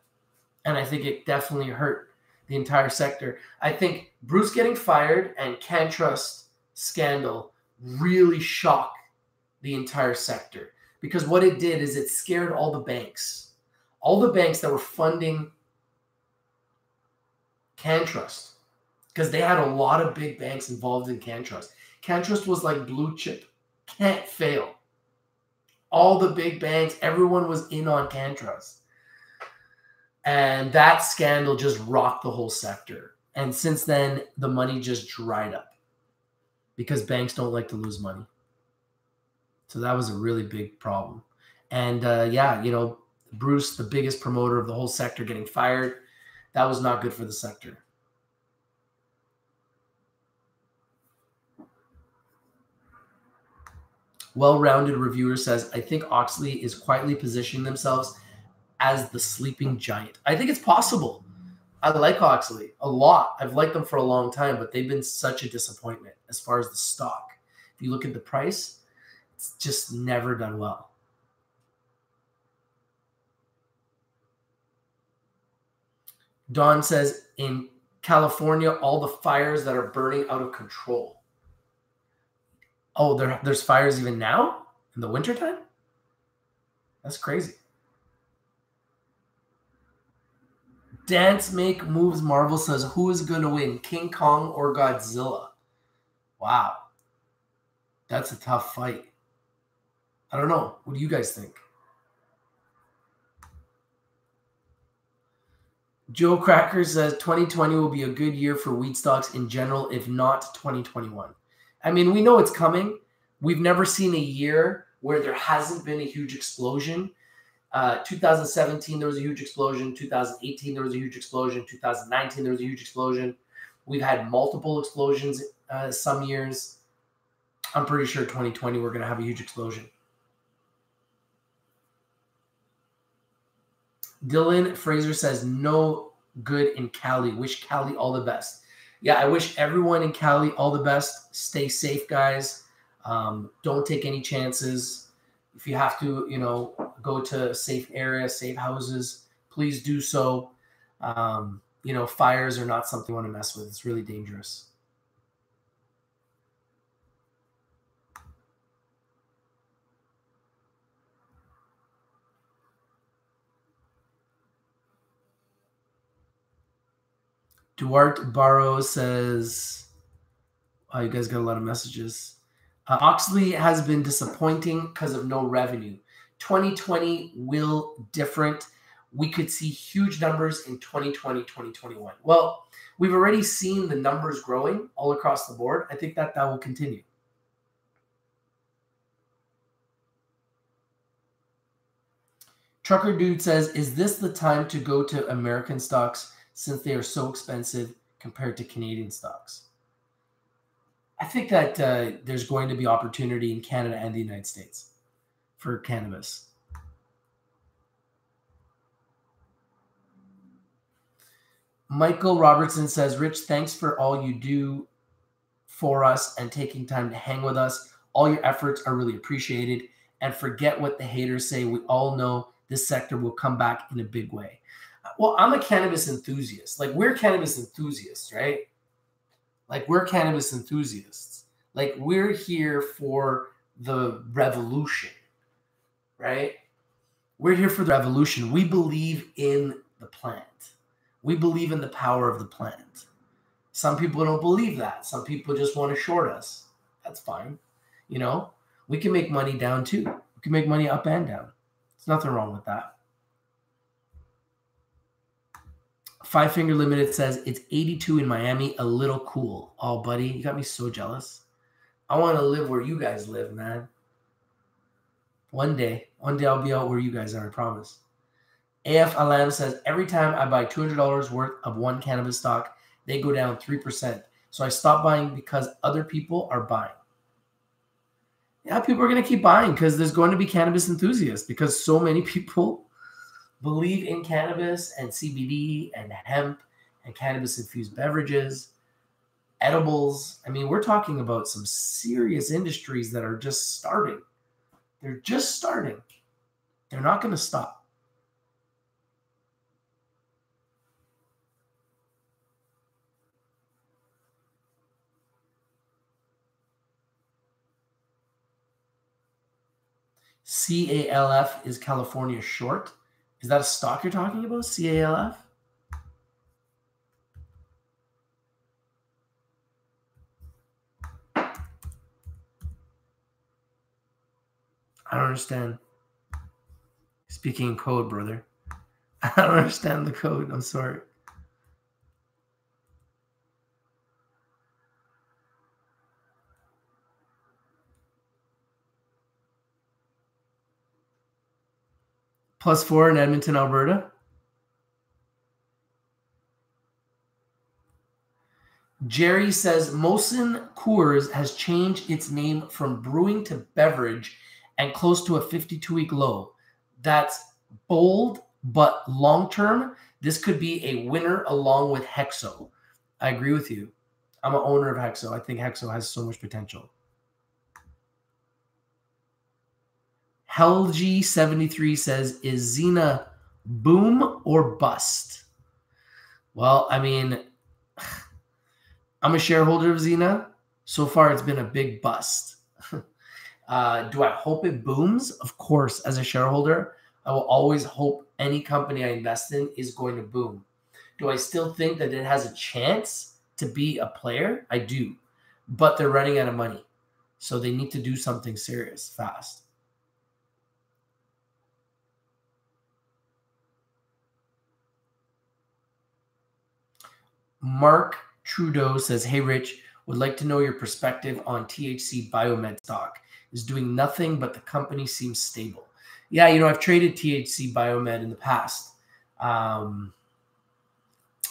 And I think it definitely hurt the entire sector. I think Bruce getting fired and CannTrust scandal really shock the entire sector, because what it did is it scared all the banks. All the banks that were funding CannTrust, because they had a lot of big banks involved in CannTrust. CannTrust was like blue chip. Can't fail. All the big banks, everyone was in on CannTrust. And that scandal just rocked the whole sector. And since then, the money just dried up, because banks don't like to lose money. So that was a really big problem. And uh, yeah, you know, Bruce, the biggest promoter of the whole sector, getting fired, that was not good for the sector. Well-rounded reviewer says, I think Auxly is quietly positioning themselves as the sleeping giant. I think it's possible. I like Auxly a lot. I've liked them for a long time, but they've been such a disappointment as far as the stock. If you look at the price, it's just never done well. Don says, in California, all the fires that are burning out of control. Oh, there, there's fires even now in the wintertime? That's crazy. Dance Make Moves Marvel says, who is going to win, King Kong or Godzilla? Wow. That's a tough fight. I don't know. What do you guys think? Joe Cracker says, twenty twenty will be a good year for weed stocks in general, if not twenty twenty-one. I mean, we know it's coming. We've never seen a year where there hasn't been a huge explosion. Uh, two thousand seventeen, there was a huge explosion. two thousand eighteen, there was a huge explosion. two thousand nineteen, there was a huge explosion. We've had multiple explosions uh, some years. I'm pretty sure twenty twenty, we're going to have a huge explosion. Dylan Fraser says, no good in Cali. Wish Cali all the best. Yeah, I wish everyone in Cali all the best. Stay safe, guys. Um, don't take any chances. If you have to, you know, go to a safe area, safe houses, please do so. Um, you know, fires are not something you want to mess with. It's really dangerous. Duarte Barrow says, oh, you guys got a lot of messages. Uh, Auxly has been disappointing because of no revenue. twenty twenty will different. We could see huge numbers in twenty twenty, twenty twenty-one. Well, we've already seen the numbers growing all across the board. I think that that will continue. Trucker Dude says, is this the time to go to American stocks since they are so expensive compared to Canadian stocks? I think that uh, there's going to be opportunity in Canada and the United States for cannabis. Michael Robertson says, Rich, thanks for all you do for us and taking time to hang with us. All your efforts are really appreciated. And forget what the haters say. We all know this sector will come back in a big way. Well, I'm a cannabis enthusiast. Like, we're cannabis enthusiasts, right? Like, we're cannabis enthusiasts. Like, we're here for the revolution, right? We're here for the revolution. We believe in the plant. We believe in the power of the plant. Some people don't believe that. Some people just want to short us. That's fine. You know, we can make money down too. We can make money up and down. There's nothing wrong with that. Five Finger Limited says, it's eighty-two in Miami, a little cool. Oh, buddy, you got me so jealous. I want to live where you guys live, man. One day. One day I'll be out where you guys are, I promise. A F Alam says, every time I buy two hundred dollars worth of one cannabis stock, they go down three percent. So I stop buying because other people are buying. Yeah, people are going to keep buying because there's going to be cannabis enthusiasts because so many people believe in cannabis and C B D and hemp and cannabis-infused beverages, edibles. I mean, we're talking about some serious industries that are just starting. They're just starting. They're not going to stop. C A L F is California short. Is that a stock you're talking about? C A L F? I don't understand. Speaking in code, brother. I don't understand the code. I'm sorry. Plus four in Edmonton, Alberta. Jerry says, Molson Coors has changed its name from brewing to beverage and close to a fifty-two week low. That's bold, but long-term, this could be a winner along with Hexo. I agree with you. I'm an owner of Hexo. I think Hexo has so much potential. Helgi seventy-three says, is Xena boom or bust? Well, I mean, I'm a shareholder of Xena. So far, it's been a big bust. uh, do I hope it booms? Of course, as a shareholder, I will always hope any company I invest in is going to boom. Do I still think that it has a chance to be a player? I do. But they're running out of money. So they need to do something serious fast. Mark Trudeau says, hey, Rich, would like to know your perspective on T H C Biomed stock. Is doing nothing, but the company seems stable. Yeah, you know, I've traded T H C Biomed in the past. Um,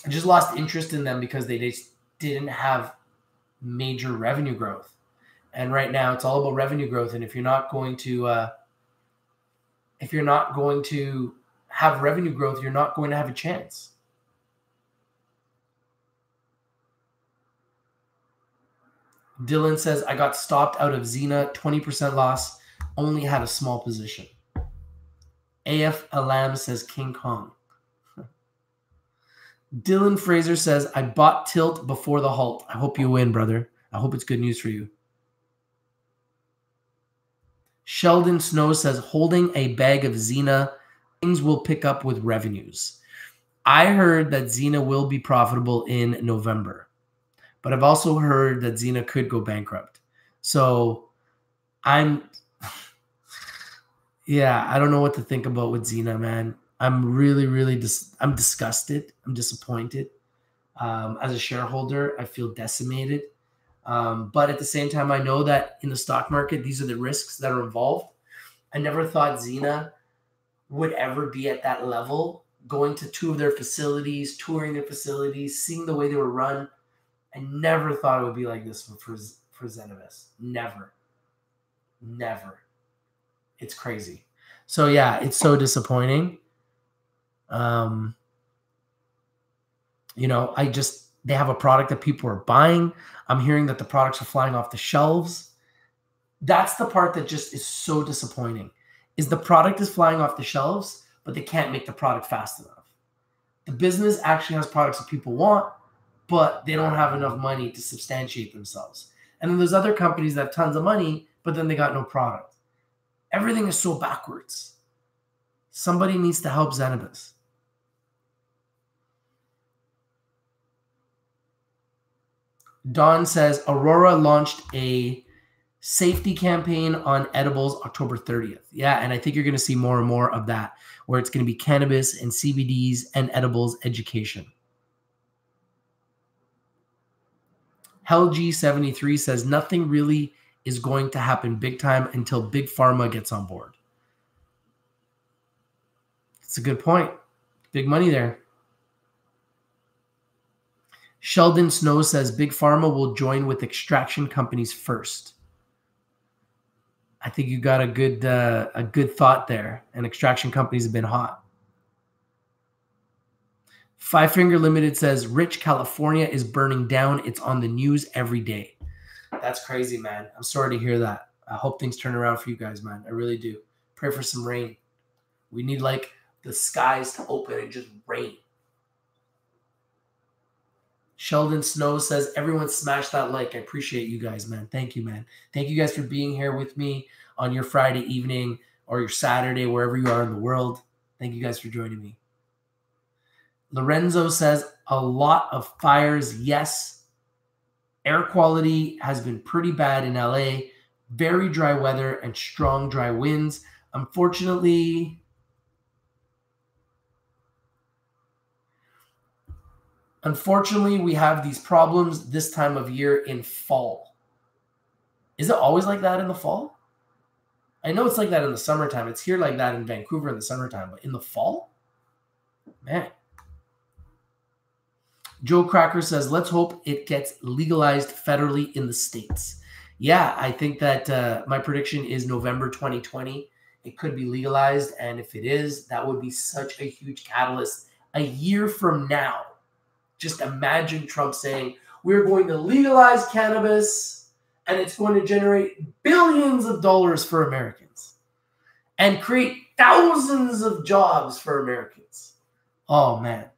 I just lost interest in them because they just didn't have major revenue growth. And right now it's all about revenue growth. And if you're not going to, uh, if you're not going to have revenue growth, you're not going to have a chance. Dylan says, I got stopped out of Xena, twenty percent loss, only had a small position. A F Alam says, King Kong. Dylan Fraser says, I bought Tilt before the halt. I hope you win, brother. I hope it's good news for you. Sheldon Snow says, holding a bag of Xena, things will pick up with revenues. I heard that Zena will be profitable in November, but I've also heard that Zena could go bankrupt. So I'm, yeah, I don't know what to think about with Zena, man. I'm really, really, dis I'm disgusted. I'm disappointed. Um, as a shareholder, I feel decimated. Um, but at the same time, I know that in the stock market, these are the risks that are involved. I never thought Zena would ever be at that level, going to two of their facilities, touring their facilities, seeing the way they were run. I never thought it would be like this for, for, for Zenabis. Never. Never. It's crazy. So, yeah, it's so disappointing. Um, you know, I just, they have a product that people are buying. I'm hearing that the products are flying off the shelves. That's the part that just is so disappointing, is the product is flying off the shelves, but they can't make the product fast enough. The business actually has products that people want, but they don't have enough money to substantiate themselves. And then there's other companies that have tons of money, but then they got no product. Everything is so backwards. Somebody needs to help Zenabis. Don says, Aurora launched a safety campaign on edibles October thirtieth. Yeah, and I think you're going to see more and more of that, where it's going to be cannabis and C B Ds and edibles education. Hell G seventy-three says, nothing really is going to happen big time until Big Pharma gets on board. It's a good point. Big money there. Sheldon Snow says Big Pharma will join with extraction companies first. I think you got a good uh, a good thought there, and extraction companies have been hot. Five Finger Limited says, Rich, California is burning down. It's on the news every day. That's crazy, man. I'm sorry to hear that. I hope things turn around for you guys, man. I really do. Pray for some rain. We need like the skies to open and just rain. Sheldon Snow says, everyone smash that like. I appreciate you guys, man. Thank you, man. Thank you guys for being here with me on your Friday evening or your Saturday, wherever you are in the world. Thank you guys for joining me. Lorenzo says, a lot of fires, yes. Air quality has been pretty bad in L A. Very dry weather and strong dry winds. Unfortunately... Unfortunately, we have these problems this time of year in fall. Is it always like that in the fall? I know it's like that in the summertime. It's here like that in Vancouver in the summertime, but in the fall? Man. Joe Cracker says, let's hope it gets legalized federally in the States. Yeah, I think that uh, my prediction is November twenty twenty. It could be legalized, and if it is, that would be such a huge catalyst a year from now. Just imagine Trump saying, we're going to legalize cannabis and it's going to generate billions of dollars for Americans and create thousands of jobs for Americans. Oh, man,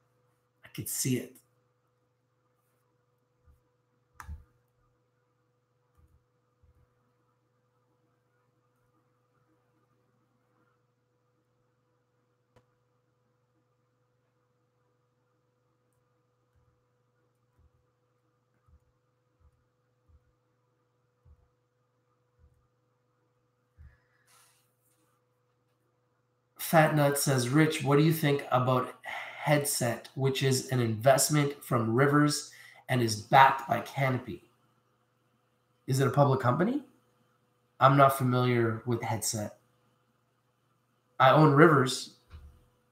I could see it. Fat Nut says, Rich, what do you think about Headset, which is an investment from Rivers and is backed by Canopy? Is it a public company? I'm not familiar with Headset. I own Rivers.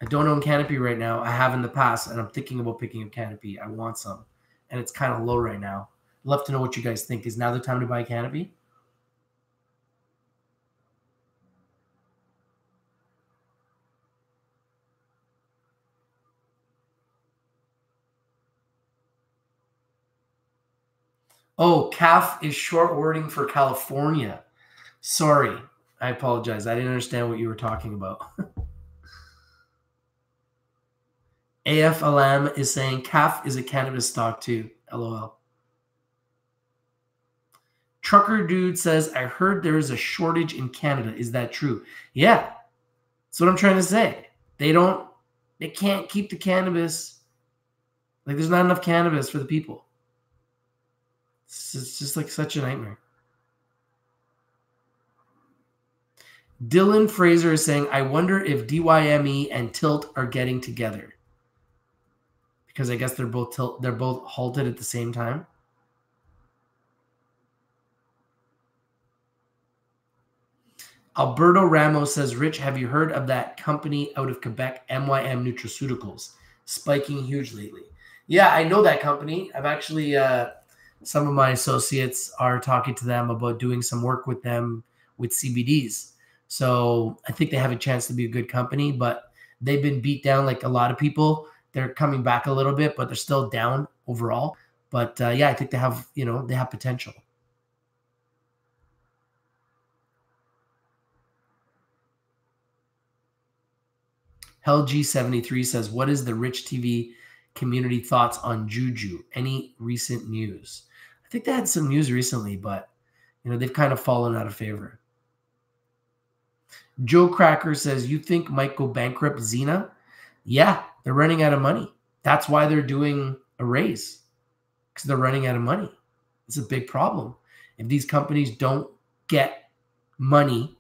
I don't own Canopy right now. I have in the past, and I'm thinking about picking up Canopy. I want some, and it's kind of low right now. I'd love to know what you guys think. Is now the time to buy Canopy? Oh, C A F is short wording for California. Sorry. I apologize. I didn't understand what you were talking about. A F L M is saying C A F is a cannabis stock too. L O L. Trucker Dude says, I heard there is a shortage in Canada. Is that true? Yeah. That's what I'm trying to say. They don't, They can't keep the cannabis. Like, there's not enough cannabis for the people. It's, it's just like such a nightmare. Dylan Fraser is saying, I wonder if D Y M E and Tilt are getting together. Because I guess they're both tilt, they're both halted at the same time. Alberto Ramos says, Rich, have you heard of that company out of Quebec, M Y M Nutraceuticals, spiking huge lately? Yeah, I know that company. I've actually, uh, some of my associates are talking to them about doing some work with them with C B Ds. So I think they have a chance to be a good company, but they've been beat down like a lot of people. They're coming back a little bit, but they're still down overall. But uh, yeah, I think they have, you know, they have potential. Hell G seventy-three says, what is the Rich T V community thoughts on Juju? Any recent news? I think they had some news recently, but, you know, they've kind of fallen out of favor. Joe Cracker says, you think might go bankrupt Zena? Yeah, they're running out of money. That's why they're doing a raise, because they're running out of money. It's a big problem. If these companies don't get money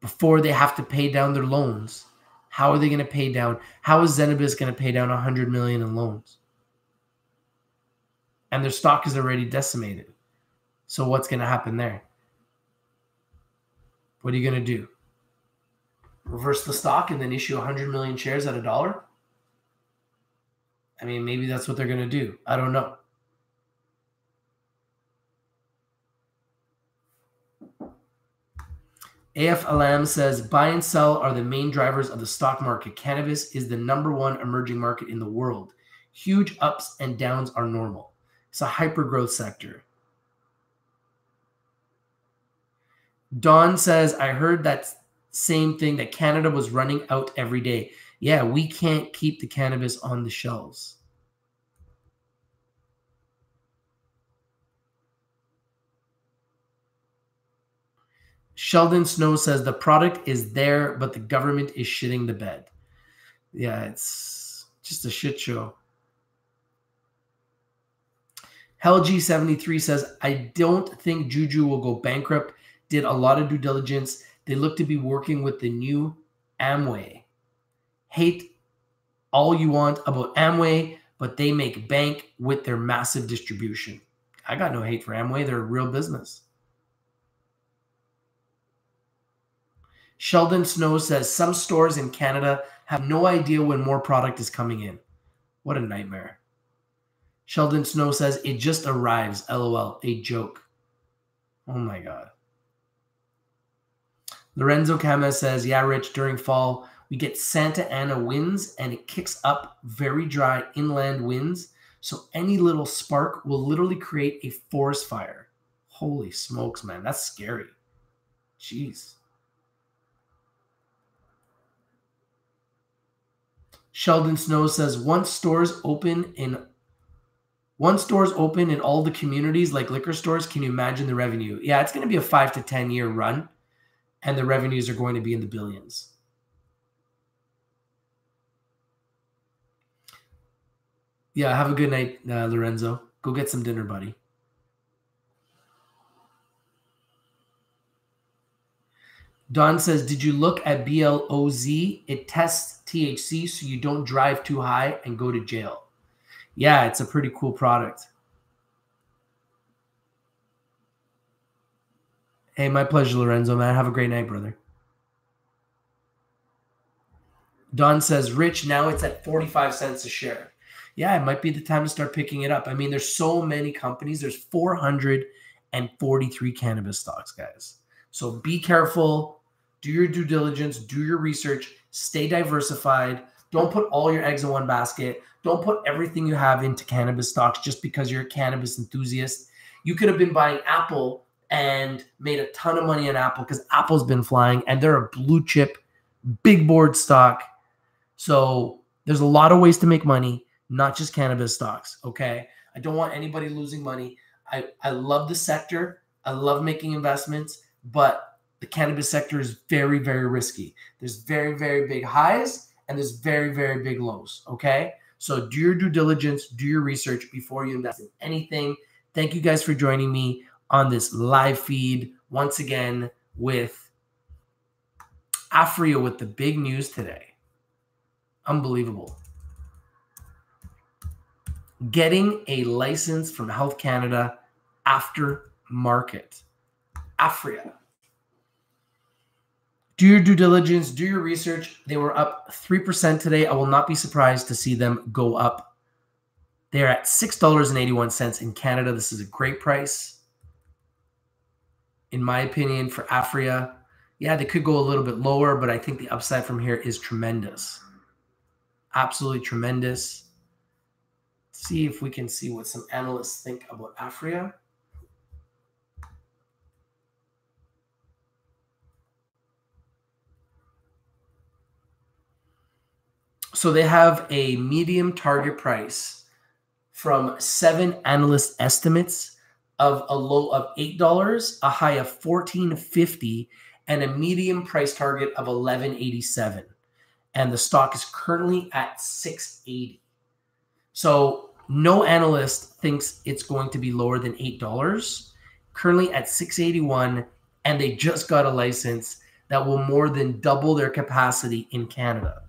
before they have to pay down their loans, how are they going to pay down? How is Zenabis going to pay down one hundred million dollars in loans? And their stock is already decimated. So what's going to happen there? What are you going to do? Reverse the stock and then issue one hundred million shares at a dollar? I mean, maybe that's what they're going to do. I don't know. A F Alam says, buy and sell are the main drivers of the stock market. Cannabis is the number one emerging market in the world. Huge ups and downs are normal. It's a hyper-growth sector. Don says, I heard that same thing, that Canada was running out every day. Yeah, we can't keep the cannabis on the shelves. Sheldon Snow says the product is there, but the government is shitting the bed. Yeah, it's just a shit show. Hell G seventy-three says, I don't think Juju will go bankrupt. Did a lot of due diligence. They look to be working with the new Amway. Hate all you want about Amway, but they make bank with their massive distribution. I got no hate for Amway. They're a real business. Sheldon Snow says some stores in Canada have no idea when more product is coming in. What a nightmare. Sheldon Snow says it just arrives. L O L. A joke. Oh my God. Lorenzo Cama says, yeah, Rich, during fall, we get Santa Ana winds and it kicks up very dry inland winds. So any little spark will literally create a forest fire. Holy smokes, man. That's scary. Jeez. Sheldon Snow says, once stores open in once stores open in all the communities like liquor stores, can you imagine the revenue? Yeah, it's going to be a five to ten year run and the revenues are going to be in the billions. Yeah, have a good night, uh, Lorenzo. Go get some dinner, buddy. Don says, did you look at B L O Z? It tests T H C so you don't drive too high and go to jail. Yeah, it's a pretty cool product. Hey, my pleasure, Lorenzo, man. Have a great night, brother. Don says, Rich, now it's at forty-five cents a share. Yeah, it might be the time to start picking it up. I mean, there's so many companies. There's four hundred forty-three cannabis stocks, guys. So be careful, do your due diligence, do your research, stay diversified. Don't put all your eggs in one basket. Don't put everything you have into cannabis stocks just because you're a cannabis enthusiast. You could have been buying Apple and made a ton of money on Apple because Apple's been flying and they're a blue chip, big board stock. So there's a lot of ways to make money, not just cannabis stocks, okay? I don't want anybody losing money. I, I love the sector. I love making investments. But the cannabis sector is very, very risky. There's very, very big highs and there's very, very big lows, okay? So do your due diligence, do your research before you invest in anything. Thank you guys for joining me on this live feed once again with Aphria with the big news today. Unbelievable. Getting a license from Health Canada after market. Aphria. Do your due diligence, do your research. They were up three percent today. I will not be surprised to see them go up. They're at six dollars and eighty-one cents in Canada. This is a great price, in my opinion, for Aphria. Yeah, they could go a little bit lower, but I think the upside from here is tremendous. Absolutely tremendous. Let's see if we can see what some analysts think about Aphria. So they have a medium target price from seven analyst estimates of a low of eight dollars, a high of fourteen fifty, and a medium price target of eleven eighty-seven. And the stock is currently at six eighty. So no analyst thinks it's going to be lower than eight dollars, currently at six eighty-one, and they just got a license that will more than double their capacity in Canada.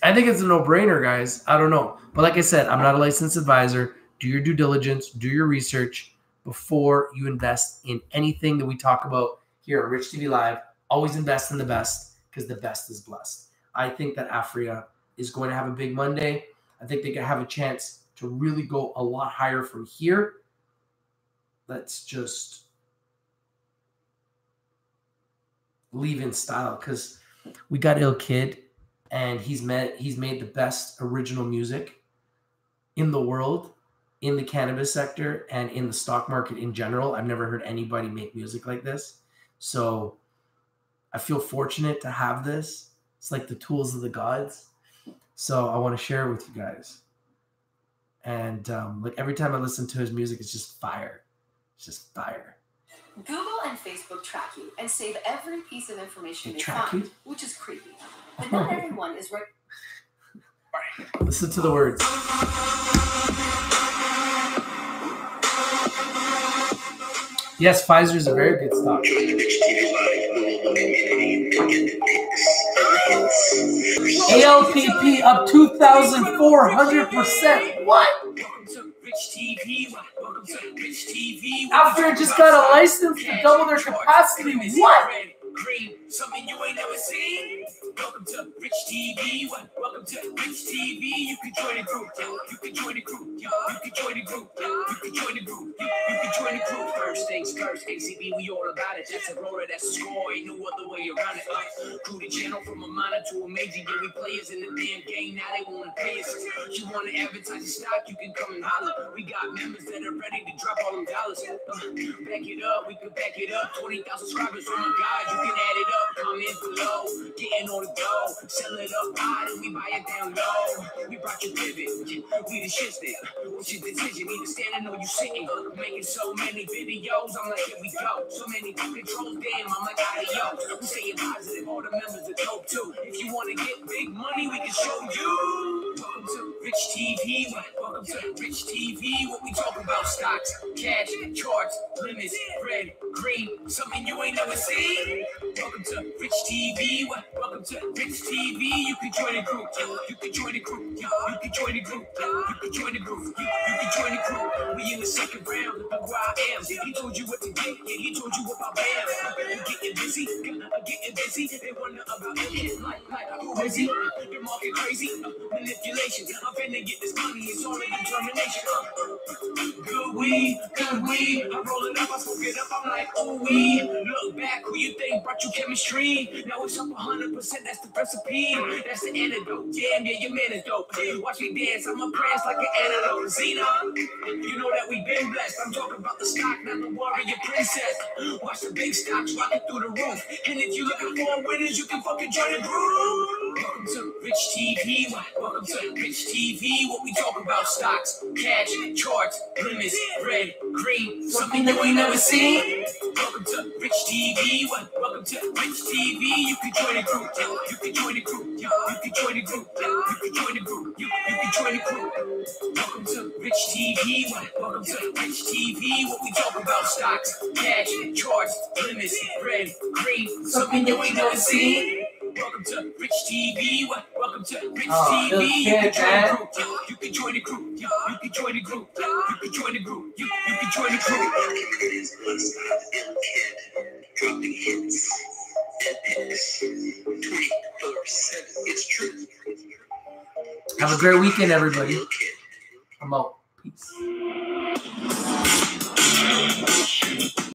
I think it's a no-brainer, guys. I don't know. But like I said, I'm not a licensed advisor. Do your due diligence. Do your research before you invest in anything that we talk about here at Rich T V Live. Always invest in the best because the best is blessed. I think that Aphria is going to have a big Monday. I think they could have a chance to really go a lot higher from here. Let's just leave in style because we got Ill Kid. And he's made, he's made the best original music in the world, in the cannabis sector, and in the stock market in general. I've never heard anybody make music like this. So I feel fortunate to have this. It's like the tools of the gods. So I want to share it with you guys. And um, like every time I listen to his music, it's just fire. It's just fire. Google and Facebook track you and save every piece of information they, they find, you? Which is creepy. But not everyone is right. Listen to the words. Yes, Pfizer is a very good stock. A L P P up two thousand four hundred percent. What? T V. Welcome to Rich T V. Aphria just got a license to double their capacity. What? Something you ain't never seen. Welcome to Rich T V. Welcome to Rich T V. You can join the group. You can join the group. You can join the group. You can join the group. You can join the group. First things first, A C B, we all about it. That's Aurora, that's score. Ain't no other way around it. Through the channel from a minor to a major. Yeah, we players in the damn game. Now they want to pay us. You want to advertise your stock? You can come and holler. We got members that are ready to drop all them dollars. Back it up. We can back it up. twenty thousand subscribers. Oh my God. You can add it up, comment below, getting on the go, sell it up high, and we buy it down low. We brought you pivot, we the shit stick. What's your decision? Either standing or you sitting. Making so many videos, I'm like, here we go. So many controls, damn, I'm like, ayo. We say it positive, all the members are dope too. If you want to get big money, we can show you. Welcome to Rich T V, welcome to Rich T V. What we talking about? Stocks, cash, charts, limits, red, green, something you ain't never seen. Welcome to Rich T V. Welcome to Rich T V. You can join the group. You can join the group. You can join the group. You can join the group. You, you can join the group. We in the second round. Look where I am. He told you what to do. Yeah, he told you what I am. I'm getting busy. I'm getting busy. They wonder about it. Like, like, who is he? The market crazy. Manipulation. I'm finna get this money. It's only determination. Good weed. Good weed. I'm rolling up. I smoke it up. I'm like, oh, we. Look back. Who you think brought you chemistry? Now it's up one hundred percent. That's the recipe. That's the antidote. Damn, yeah, your man is dope. Watch me dance. I'm a prance like an antidote. Zena, you know that we've been blessed. I'm talking about the stock, not the warrior princess. Watch the big stocks rocking through the roof. And if you're looking for winners, you can fucking join the group. Welcome to Rich T V. Welcome to Rich T V. What we talking about? Stocks, cash, charts, limits, red, green. Something you ain't never seen. Welcome to Rich T V. Welcome Rich T V, you can join the group. You can join the group. You can join the group. You can join the group. You can join the group. Welcome to Rich T V. Welcome to Rich T V. What we talk about: stocks, cash, charts, limits, bread, cream, something you ain't never seen. Welcome to Rich T V. Welcome to Rich oh, T V. You can join the group. You can join the group. You can join the group. You can join the group. You can join the group. It is unstopped. Ill Kid dropping hits. Epics. Twenty four seven. It's true. Have a great weekend, everybody. I'm out. Peace.